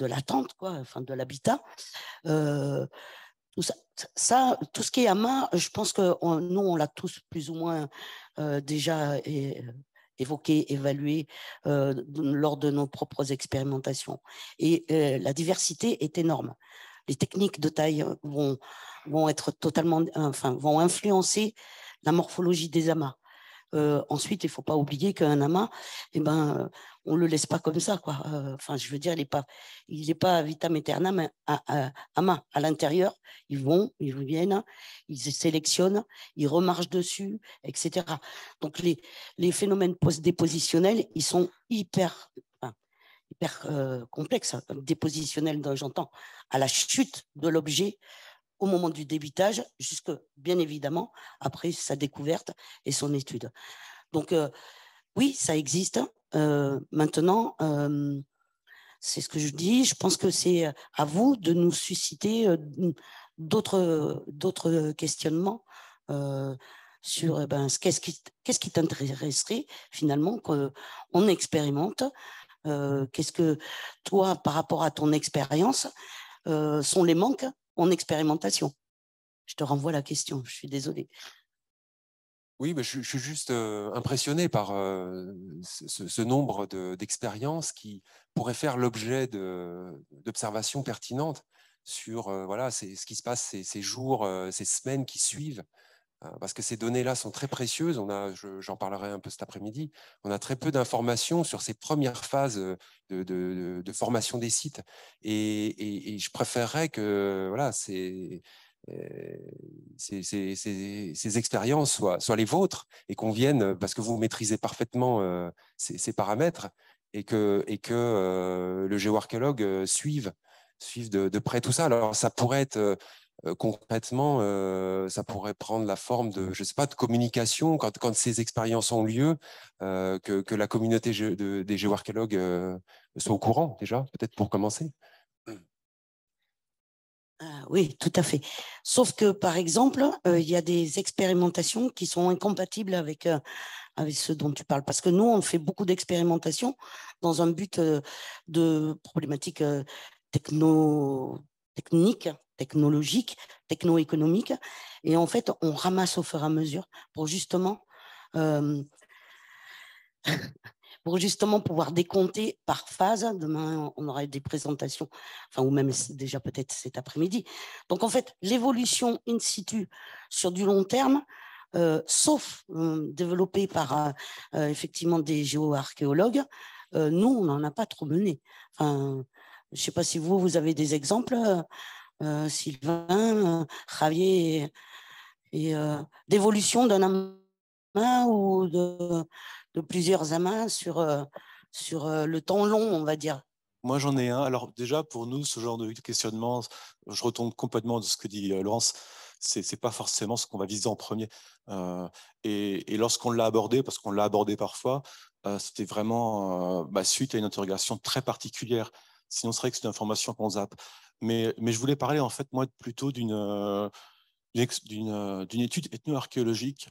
la tente, quoi, enfin de l'habitat. Tout ce qui est amas, je pense que nous, on l'a tous plus ou moins déjà évoqué, évalué lors de nos propres expérimentations. Et la diversité est énorme. Les techniques de taille vont être totalement, enfin, vont influencer la morphologie des amas. Ensuite, il ne faut pas oublier qu'un amas, eh ben, on ne le laisse pas comme ça, quoi. Enfin, je veux dire, il n'est pas vitam aeternam amas. À l'intérieur, ils vont, ils viennent, ils sélectionnent, ils remarchent dessus, etc. Donc, les phénomènes dépositionnels, ils sont hyper complexes. Dépositionnels, j'entends, à la chute de l'objet, au moment du débitage, jusque, bien évidemment, après sa découverte et son étude. Donc, oui, ça existe. Maintenant, c'est ce que je dis, je pense que c'est à vous de nous susciter d'autres questionnements sur qu'est-ce qui t'intéresserait finalement qu'on expérimente, qu'est-ce que toi, par rapport à ton expérience, sont les manques en expérimentation. Je te renvoie la question, je suis désolée. Oui, mais je suis juste impressionné par ce nombre d'expériences qui pourraient faire l'objet d'observations pertinentes sur voilà, ce qui se passe ces jours, ces semaines qui suivent, parce que ces données-là sont très précieuses. J'en parlerai un peu cet après-midi. On a très peu d'informations sur ces premières phases de formation des sites. Et je préférerais que voilà, ces expériences soient les vôtres et qu'on vienne, parce que vous maîtrisez parfaitement ces paramètres, et que le géoarchéologue suive de près tout ça. Alors, ça pourrait être... Concrètement, ça pourrait prendre la forme de, je sais pas, de communication quand ces expériences ont lieu, que la communauté des géoarchéologues soit au courant déjà, peut-être pour commencer. Oui, tout à fait. Sauf que, par exemple, il y a des expérimentations qui sont incompatibles avec ce dont tu parles. Parce que nous, on fait beaucoup d'expérimentations dans un but de problématiques technologique, techno-économique, et en fait, on ramasse au fur et à mesure pour justement, pouvoir décompter par phase. Demain, on aura des présentations, enfin, ou même déjà peut-être cet après-midi. Donc, en fait, l'évolution in situ sur du long terme, sauf développée par effectivement des géoarchéologues, nous, on n'en a pas trop mené. Enfin, je ne sais pas si vous avez des exemples... Sylvain, Javier, d'évolution d'un amas ou de plusieurs amas sur le temps long, on va dire. Moi, j'en ai un. Alors déjà, pour nous, ce genre de questionnement, je retombe complètement de ce que dit Laurence, c'est pas forcément ce qu'on va viser en premier. Et lorsqu'on l'a abordé, parce qu'on l'a abordé parfois, c'était vraiment suite à une interrogation très particulière. Sinon, c'est vrai que c'est une information qu'on zappe. Mais je voulais parler, en fait, moi, plutôt d'une étude ethno-archéologique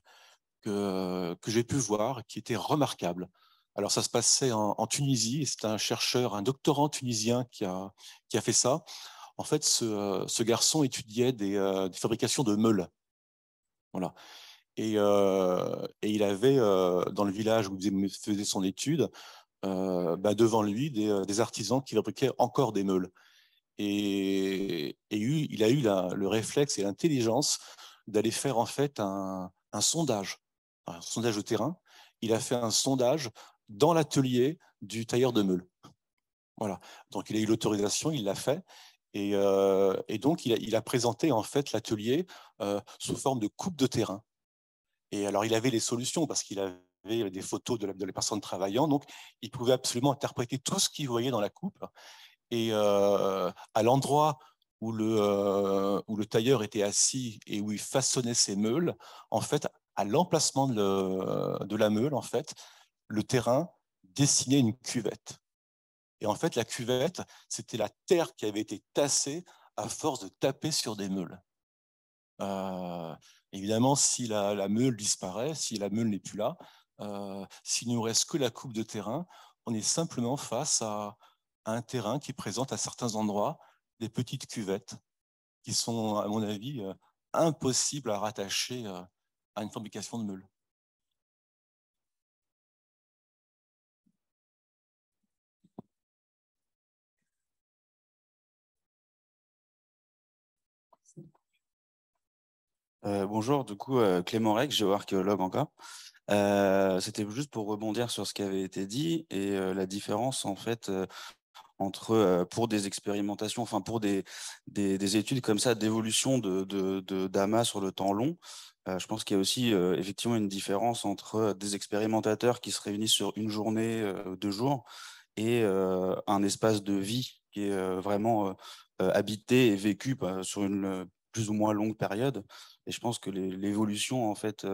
que j'ai pu voir, qui était remarquable. Alors, ça se passait en Tunisie, et c'est un chercheur, un doctorant tunisien qui a fait ça. En fait, ce garçon étudiait des fabrications de meules. Voilà. Et il avait, dans le village où il faisait son étude, devant lui, des artisans qui fabriquaient encore des meules. Et il a eu le réflexe et l'intelligence d'aller faire en fait un sondage de terrain. Il a fait un sondage dans l'atelier du tailleur de meules. Voilà. Donc il a eu l'autorisation, il l'a fait, et donc il a présenté en fait l'atelier sous forme de coupe de terrain. Et alors il avait les solutions parce qu'il avait des photos de la personne travaillant, donc il pouvait absolument interpréter tout ce qu'il voyait dans la coupe. Et à l'endroit où le tailleur était assis et où il façonnait ses meules, en fait, à l'emplacement de la meule, en fait, le terrain dessinait une cuvette. Et en fait, la cuvette, c'était la terre qui avait été tassée à force de taper sur des meules. Évidemment, si la meule disparaît, si la meule n'est plus là, s'il ne nous reste que la coupe de terrain, on est simplement face à un terrain qui présente à certains endroits des petites cuvettes qui sont, à mon avis, impossibles à rattacher à une fabrication de meules. Bonjour, du coup, Clément Rec, géoarchéologue encore. C'était juste pour rebondir sur ce qui avait été dit et la différence en fait entre pour des expérimentations, enfin pour des études comme ça d'évolution de d'amas sur le temps long. Je pense qu'il y a aussi effectivement une différence entre des expérimentateurs qui se réunissent sur une journée, 2 jours, et un espace de vie qui est vraiment habité et vécu sur une plus ou moins longue période. Et je pense que l'évolution, en fait,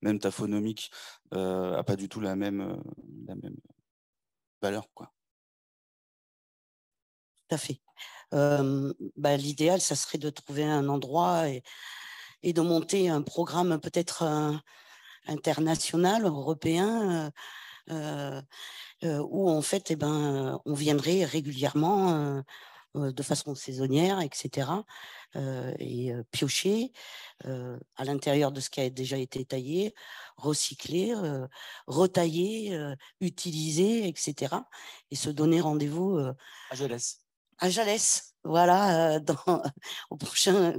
même taphonomique, n'a pas du tout la même valeur, quoi. Tout à fait. L'idéal, ça serait de trouver un endroit et de monter un programme peut-être international, européen, où, en fait, on viendrait régulièrement de façon saisonnière, etc., et piocher à l'intérieur de ce qui a déjà été taillé, recycler, retailler, utiliser, etc., et se donner rendez-vous à Jalès. À Jalès, voilà, au prochain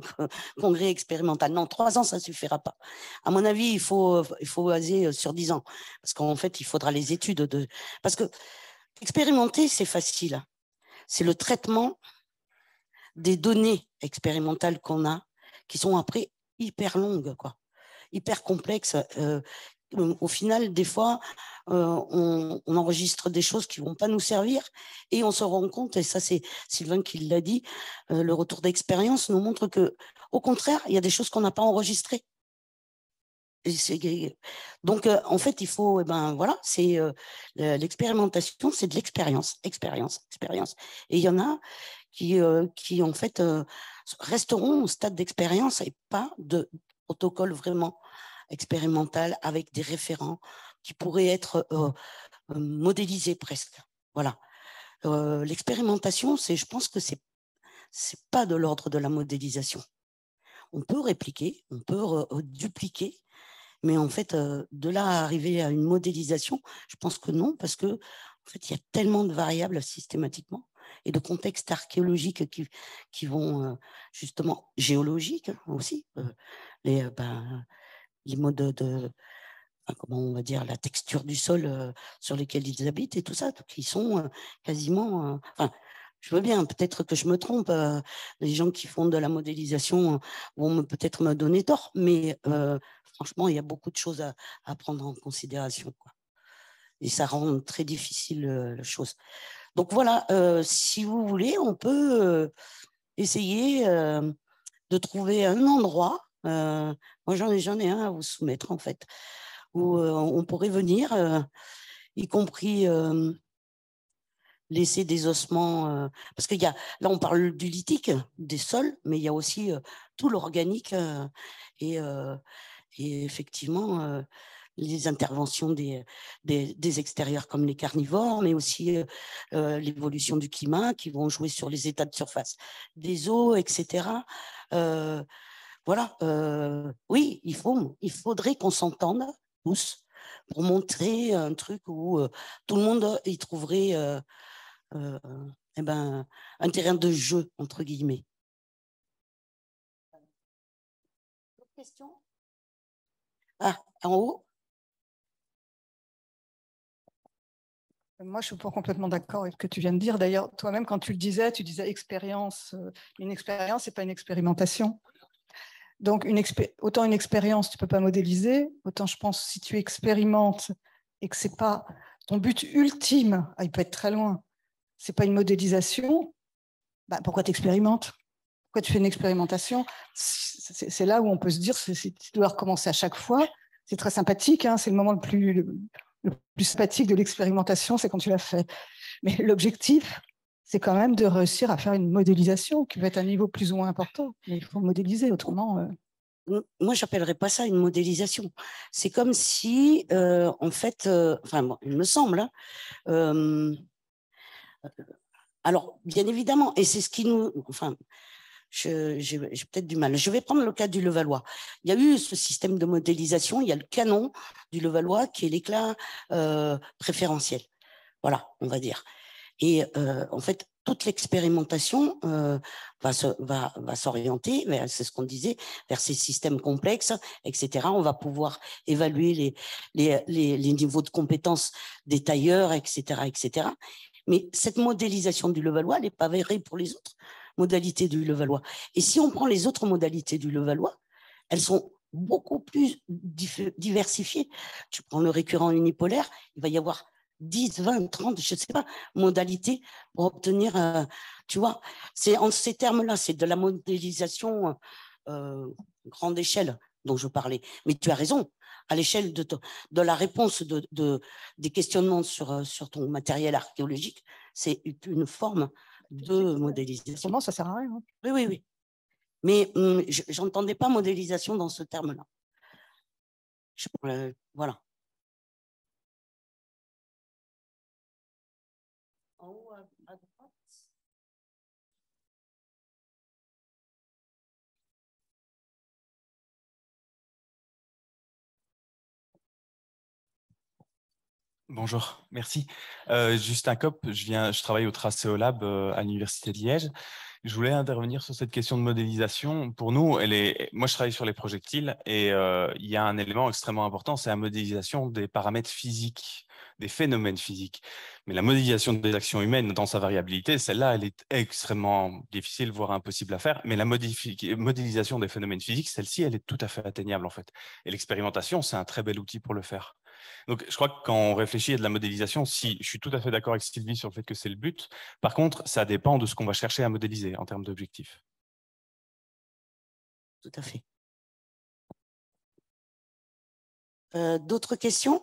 congrès expérimental. Non, 3 ans, ça ne suffira pas. À mon avis, il faut baser sur 10 ans, parce qu'en fait, il faudra les études. Parce que expérimenter, c'est facile. C'est le traitement des données expérimentales qu'on a, qui sont après hyper longues, quoi, hyper complexes. Au final, des fois, on enregistre des choses qui ne vont pas nous servir et on se rend compte, et ça c'est Sylvain qui l'a dit, le retour d'expérience nous montre que, au contraire, il y a des choses qu'on n'a pas enregistrées. Donc, en fait, il faut, voilà, c'est l'expérimentation, c'est de l'expérience, expérience, expérience. Et il y en a qui en fait, resteront au stade d'expérience et pas de protocole vraiment expérimental avec des référents qui pourraient être modélisés presque. Voilà. L'expérimentation, je pense que c'est pas de l'ordre de la modélisation. On peut répliquer, on peut dupliquer. Mais en fait, de là à arriver à une modélisation, je pense que non, parce que en fait, il y a tellement de variables systématiquement et de contextes archéologiques qui vont justement géologiques aussi, les modes comment on va dire, la texture du sol sur lesquels ils habitent et tout ça, qui sont quasiment… Je veux bien, peut-être que je me trompe, les gens qui font de la modélisation vont peut-être me donner tort, mais franchement, il y a beaucoup de choses à prendre en considération, quoi. Et ça rend très difficile la chose. Donc voilà, si vous voulez, on peut essayer de trouver un endroit, moi j'en ai un à vous soumettre en fait, où on pourrait venir, y compris… laisser des ossements, parce que là on parle du lithique, des sols, mais il y a aussi tout l'organique et effectivement les interventions des extérieurs comme les carnivores, mais aussi l'évolution du climat qui vont jouer sur les états de surface des eaux, etc. Voilà, oui, il faudrait qu'on s'entende tous pour montrer un truc où tout le monde y trouverait… un terrain de jeu, entre guillemets. D'autres questions? Ah, en haut. Moi, je suis pas complètement d'accord avec ce que tu viens de dire. D'ailleurs, toi-même, quand tu le disais, tu disais expérience. Une expérience, ce n'est pas une expérimentation. Donc, autant une expérience, tu ne peux pas modéliser, autant je pense si tu expérimentes et que ce n'est pas ton but ultime, il peut être très loin, c'est pas une modélisation, pourquoi tu expérimentes? Pourquoi tu fais une expérimentation? C'est là où on peut se dire, tu dois recommencer à chaque fois. C'est très sympathique, hein, c'est le moment le plus le plus sympathique de l'expérimentation, c'est quand tu l'as fait. Mais l'objectif, c'est quand même de réussir à faire une modélisation qui va être à un niveau plus ou moins important. Mais il faut modéliser, autrement... Moi, je n'appellerais pas ça une modélisation. C'est comme si, en fait, enfin, bon, il me semble, hein, alors, bien évidemment, et c'est ce qui nous... Enfin, j'ai peut-être du mal. Je vais prendre le cas du Levallois. Il y a eu ce système de modélisation, il y a le canon du Levallois qui est l'éclat préférentiel. Voilà, on va dire. Et en fait, toute l'expérimentation va s'orienter, c'est ce qu'on disait, vers ces systèmes complexes, etc. On va pouvoir évaluer les niveaux de compétences des tailleurs, etc., etc. Mais cette modélisation du Levallois, elle n'est pas vraie pour les autres modalités du Levallois. Et si on prend les autres modalités du Levallois, elles sont beaucoup plus diversifiées. Tu prends le récurrent unipolaire, il va y avoir 10, 20, 30, je ne sais pas, modalités pour obtenir, tu vois, c'est en ces termes-là, c'est de la modélisation grande échelle dont je parlais. Mais tu as raison, à l'échelle de la réponse des questionnements sur ton matériel archéologique, c'est une forme de modélisation. Comment ça sert à rien, hein. Oui, oui, oui. Mais je n'entendais pas modélisation dans ce terme-là. Voilà. Bonjour, merci. Justin Kopp, je travaille au Tracéo Lab à l'Université de Liège. Je voulais intervenir sur cette question de modélisation. Pour nous, moi je travaille sur les projectiles et il y a un élément extrêmement important, c'est la modélisation des paramètres physiques, des phénomènes physiques. Mais la modélisation des actions humaines dans sa variabilité, celle-là, elle est extrêmement difficile, voire impossible à faire. Mais la modélisation des phénomènes physiques, celle-ci, elle est tout à fait atteignable en fait. Et l'expérimentation, c'est un très bel outil pour le faire. Donc, je crois que quand on réfléchit à de la modélisation, si je suis tout à fait d'accord avec Sylvie sur le fait que c'est le but, par contre, ça dépend de ce qu'on va chercher à modéliser en termes d'objectifs. Tout à fait. D'autres questions?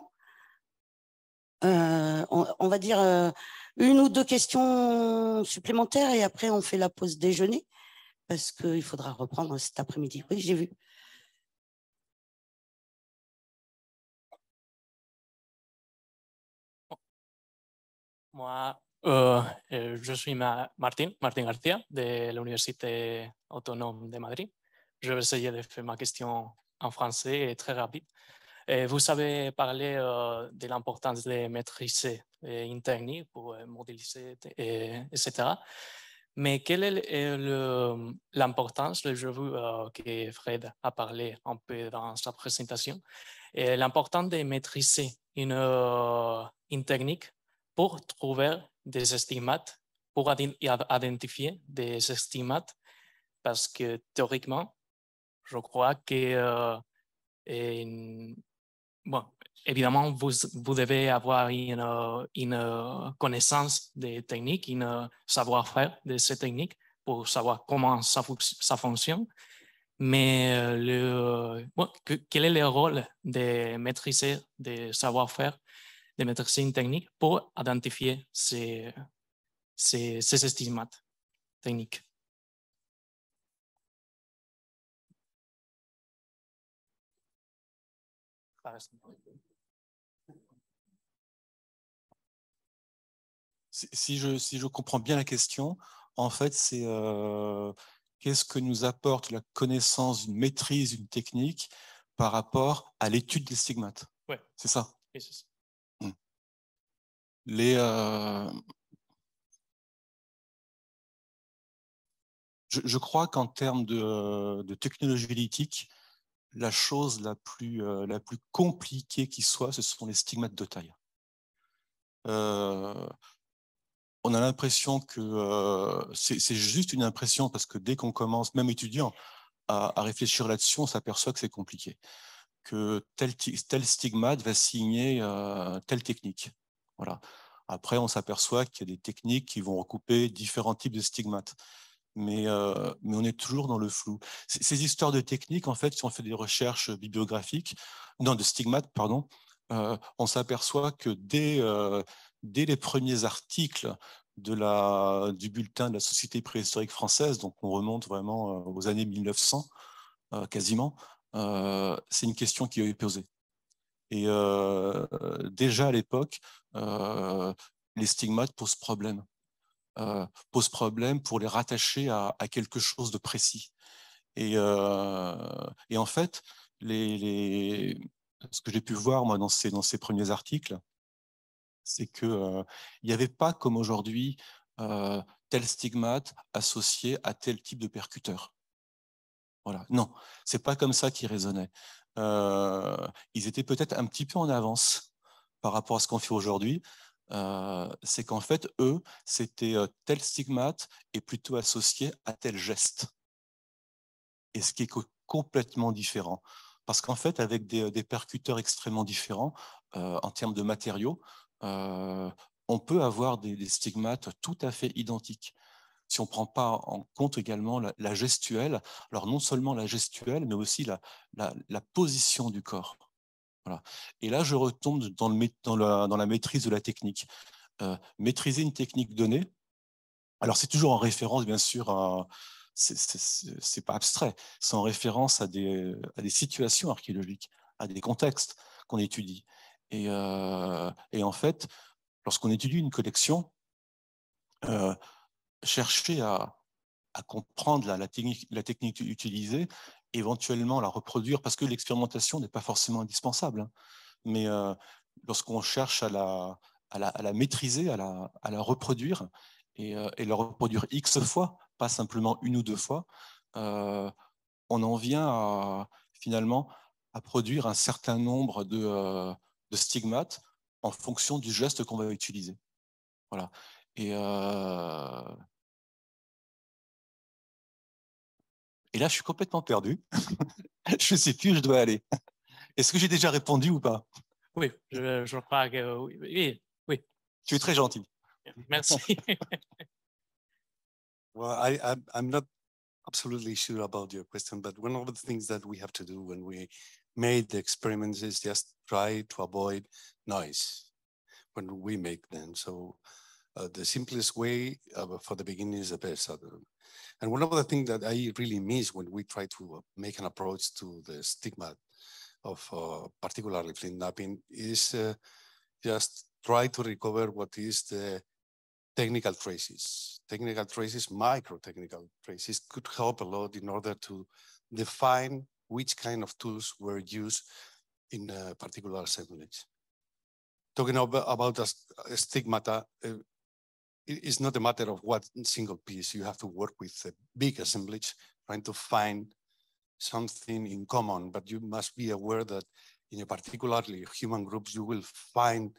On va dire une ou deux questions supplémentaires et après on fait la pause déjeuner parce qu'il faudra reprendre cet après-midi. Oui, j'ai vu. Moi, je suis Martin García de l'Université autonome de Madrid. Je vais essayer de faire ma question en français et très rapide. Et vous avez parlé de l'importance de maîtriser une technique pour modéliser, etc. Mais quelle est l'importance, je veux que Fred a parlé un peu dans sa présentation, l'importance de maîtriser une technique pour trouver des estimates, pour identifier des estimates, parce que théoriquement, je crois que, bon, évidemment, vous devez avoir une connaissance des techniques, un savoir-faire de ces techniques pour savoir comment ça fonctionne. Mais bon, quel est le rôle de maîtriser des savoir-faire, de maîtriser une technique pour identifier ces estimates techniques? Si je comprends bien la question, en fait, c'est qu'est-ce que nous apporte la connaissance, une maîtrise, une technique par rapport à l'étude des stigmates. Ouais. C'est ça. Oui, c'est ça. Je crois qu'en termes de technologie lithique, la chose la plus compliquée qui soit, ce sont les stigmates de taille. On a l'impression que c'est juste une impression, parce que dès qu'on commence, même étudiant, à réfléchir là-dessus, on s'aperçoit que c'est compliqué, que tel stigmate va signer telle technique. Voilà. Après, on s'aperçoit qu'il y a des techniques qui vont recouper différents types de stigmates. Mais on est toujours dans le flou. Ces histoires de techniques, en fait, si on fait des recherches bibliographiques, non, de stigmates, pardon, on s'aperçoit que dès les premiers articles du bulletin de la Société préhistorique française, donc on remonte vraiment aux années 1900 quasiment, c'est une question qui est posée. Et déjà à l'époque, les stigmates posent problème. Pose problème pour les rattacher à quelque chose de précis. Et en fait, ce que j'ai pu voir moi, dans ces premiers articles, c'est qu'il n'y avait pas, comme aujourd'hui, tel stigmate associé à tel type de percuteur. Voilà. Non, ce n'est pas comme ça qu'ils raisonnaient. Ils étaient peut-être un petit peu en avance par rapport à ce qu'on fait aujourd'hui. C'est qu'en fait, eux, c'était tel stigmate est plutôt associé à tel geste. Et ce qui est complètement différent. Parce qu'en fait, avec des percuteurs extrêmement différents, en termes de matériaux, on peut avoir des stigmates tout à fait identiques. Si on ne prend pas en compte également la gestuelle, alors non seulement la gestuelle, mais aussi la position du corps. Voilà. Et là, je retombe dans la maîtrise de la technique. Maîtriser une technique donnée, alors c'est toujours en référence, bien sûr, c'est pas abstrait, c'est en référence à des situations archéologiques, à des contextes qu'on étudie. Et en fait, lorsqu'on étudie une collection, chercher à comprendre la technique utilisée, éventuellement la reproduire, parce que l'expérimentation n'est pas forcément indispensable. Mais lorsqu'on cherche à la maîtriser, à la reproduire, et la reproduire X fois, pas simplement une ou deux fois, on en vient finalement à produire un certain nombre de stigmates en fonction du geste qu'on va utiliser. Voilà. Et là, je suis complètement perdu. Je ne sais plus où je dois aller. Est-ce que j'ai déjà répondu ou pas? Oui, je crois que oui. Tu es très gentil. Merci. Well, I'm not absolutely sure about your question, but one of the things that we have to do when we made the experiments is just try to avoid noise when we make them. So the simplest way for the beginning is the best. And one of the things that I really miss when we try to make an approach to the stigma of particularly flint knapping is just try to recover what is the technical traces. Technical traces, micro-technical traces could help a lot in order to define which kind of tools were used in a particular assemblage. Talking about a stigmata, it's not a matter of what single piece. You have to work with a big assemblage, trying to find something in common, but you must be aware that in a particularly human groups, you will find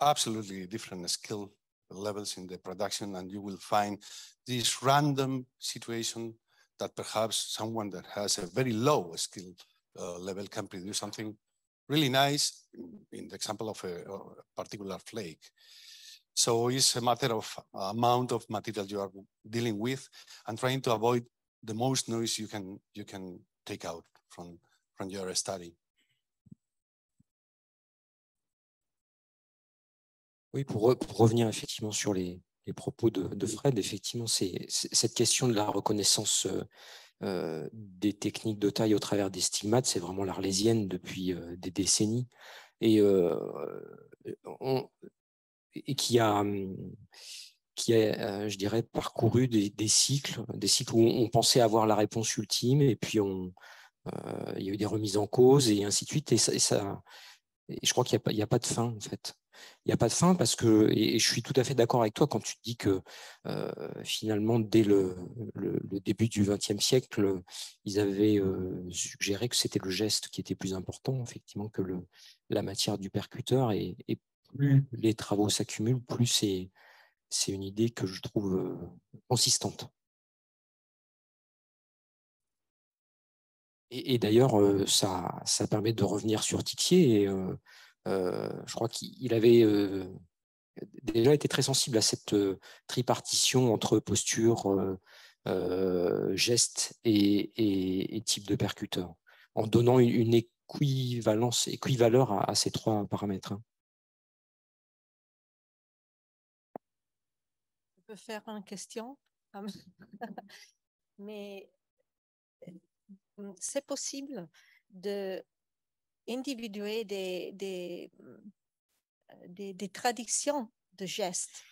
absolutely different skill levels in the production, and you will find this random situation that perhaps someone that has a very low skill level can produce something really nice in the example of a particular flake. So it's a matter of amount of material you are dealing with and trying to avoid the most noise you can take out from your study. Oui, pour revenir effectivement sur les propos de Fred, effectivement, c'est cette question de la reconnaissance des techniques de taille au travers des stigmates, c'est vraiment l'arlésienne depuis des décennies. Et qui a je dirais, parcouru des cycles où on pensait avoir la réponse ultime, et puis il y a eu des remises en cause, et ainsi de suite. Et je crois qu'il n'y a pas de fin, en fait. Il n'y a pas de fin parce que, et je suis tout à fait d'accord avec toi quand tu dis que finalement, dès le début du XXe siècle, ils avaient suggéré que c'était le geste qui était plus important, effectivement, que la matière du percuteur. Et plus les travaux s'accumulent, plus c'est une idée que je trouve consistante. Et d'ailleurs, ça permet de revenir sur Tixier. Je crois qu'il avait déjà été très sensible à cette tripartition entre posture, geste et type de percuteur, en donnant une équivaleur à ces trois paramètres. Je peux faire une question, mais c'est possible d'individuer des traditions de gestes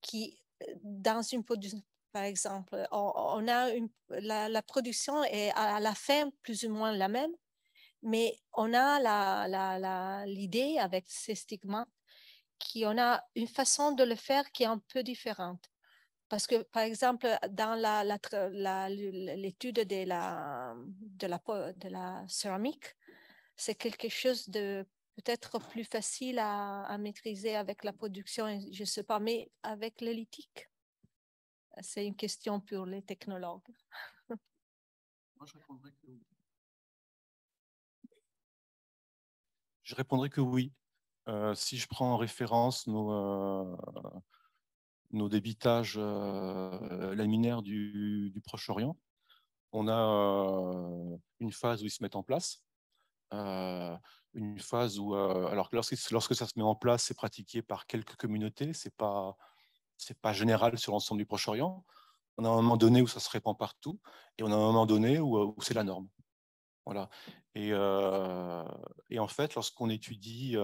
qui, dans une production, par exemple, on a la production est à la fin plus ou moins la même, mais on a l'idée avec ces stigmates qu'on a une façon de le faire qui est un peu différente. Parce que, par exemple, dans l'étude de la céramique, c'est quelque chose de peut-être plus facile à maîtriser avec la production, je ne sais pas, mais avec le lithique. C'est une question pour les technologues. Moi, je répondrai que oui. Si je prends en référence nos débitages laminaires du Proche-Orient, on a une phase où ils se mettent en place, une phase où, alors que lorsque ça se met en place, c'est pratiqué par quelques communautés, c'est pas général sur l'ensemble du Proche-Orient. On a un moment donné où ça se répand partout, et on a un moment donné où c'est la norme. Voilà. Et en fait, lorsqu'on étudie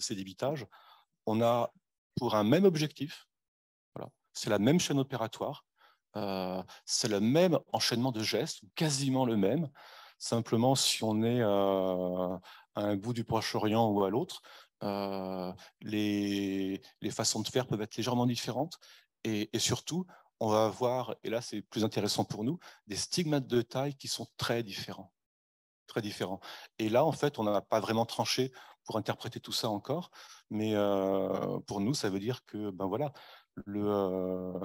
ces débitages, on a pour un même objectif, voilà, c'est la même chaîne opératoire, c'est le même enchaînement de gestes, quasiment le même. Simplement, si on est à un bout du Proche-Orient ou à l'autre, les façons de faire peuvent être légèrement différentes, et surtout on va avoir, et là c'est plus intéressant pour nous, des stigmates de taille qui sont très différents, et là en fait on n'a pas vraiment tranché pour interpréter tout ça encore, mais pour nous ça veut dire que ben voilà, le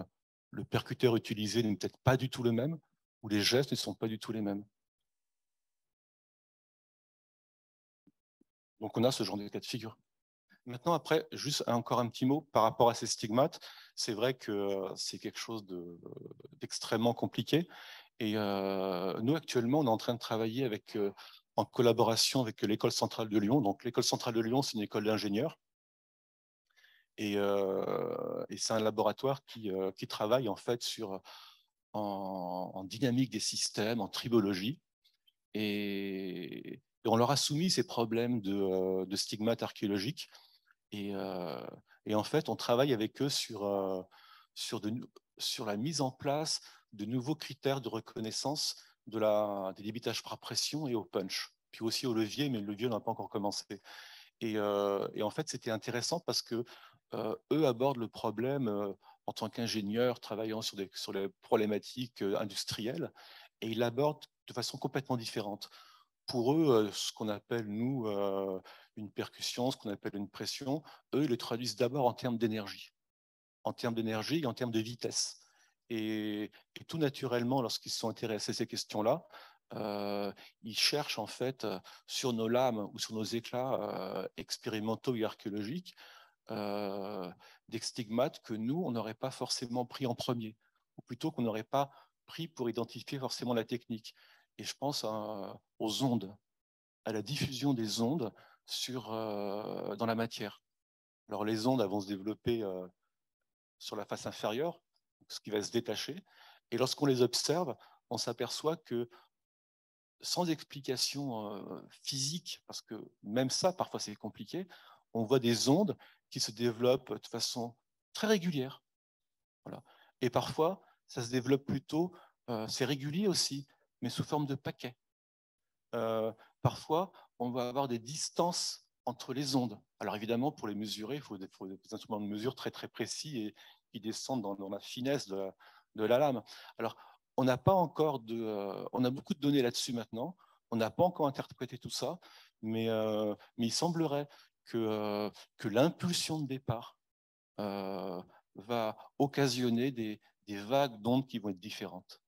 percuteur utilisé n'est peut-être pas du tout le même, ou les gestes ne sont pas du tout les mêmes. Donc on a ce genre de cas de figure. Maintenant, après, juste encore un petit mot par rapport à ces stigmates. C'est vrai que c'est quelque chose d'extrêmement compliqué. Et nous, actuellement, on est en train de travailler en collaboration avec l'École centrale de Lyon. Donc l'École centrale de Lyon, c'est une école d'ingénieurs. Et c'est un laboratoire qui travaille en fait en dynamique des systèmes, en tribologie. Et on leur a soumis ces problèmes de stigmates archéologiques. Et en fait, on travaille avec eux sur la mise en place de nouveaux critères de reconnaissance des débitages par pression et au punch, puis aussi au levier, mais le levier n'a pas encore commencé. Et en fait, c'était intéressant parce que eux abordent le problème en tant qu'ingénieurs travaillant sur les problématiques industrielles, et ils l'abordent de façon complètement différente. Pour eux, ce qu'on appelle, nous, une percussion, ce qu'on appelle une pression, eux, ils le traduisent d'abord en termes d'énergie. En termes d'énergie et en termes de vitesse. Et tout naturellement, lorsqu'ils sont intéressés à ces questions-là, ils cherchent, en fait, sur nos lames ou sur nos éclats expérimentaux et archéologiques, des stigmates que nous, on n'aurait pas forcément pris en premier, ou plutôt qu'on n'aurait pas pris pour identifier forcément la technique. Et je pense aux ondes, à la diffusion des ondes dans la matière. Alors les ondes vont se développer sur la face inférieure, ce qui va se détacher. Et lorsqu'on les observe, on s'aperçoit que, sans explication physique, parce que même ça, parfois c'est compliqué, on voit des ondes qui se développent de façon très régulière. Voilà. Et parfois, ça se développe plutôt, c'est régulier aussi, mais sous forme de paquets. Parfois, on va avoir des distances entre les ondes. Alors évidemment, pour les mesurer, il faut des instruments de mesure très très précis et qui descendent dans la finesse de la lame. Alors, on n'a pas encore on a beaucoup de données là-dessus maintenant. On n'a pas encore interprété tout ça, mais il semblerait que l'impulsion de départ va occasionner des vagues d'ondes qui vont être différentes.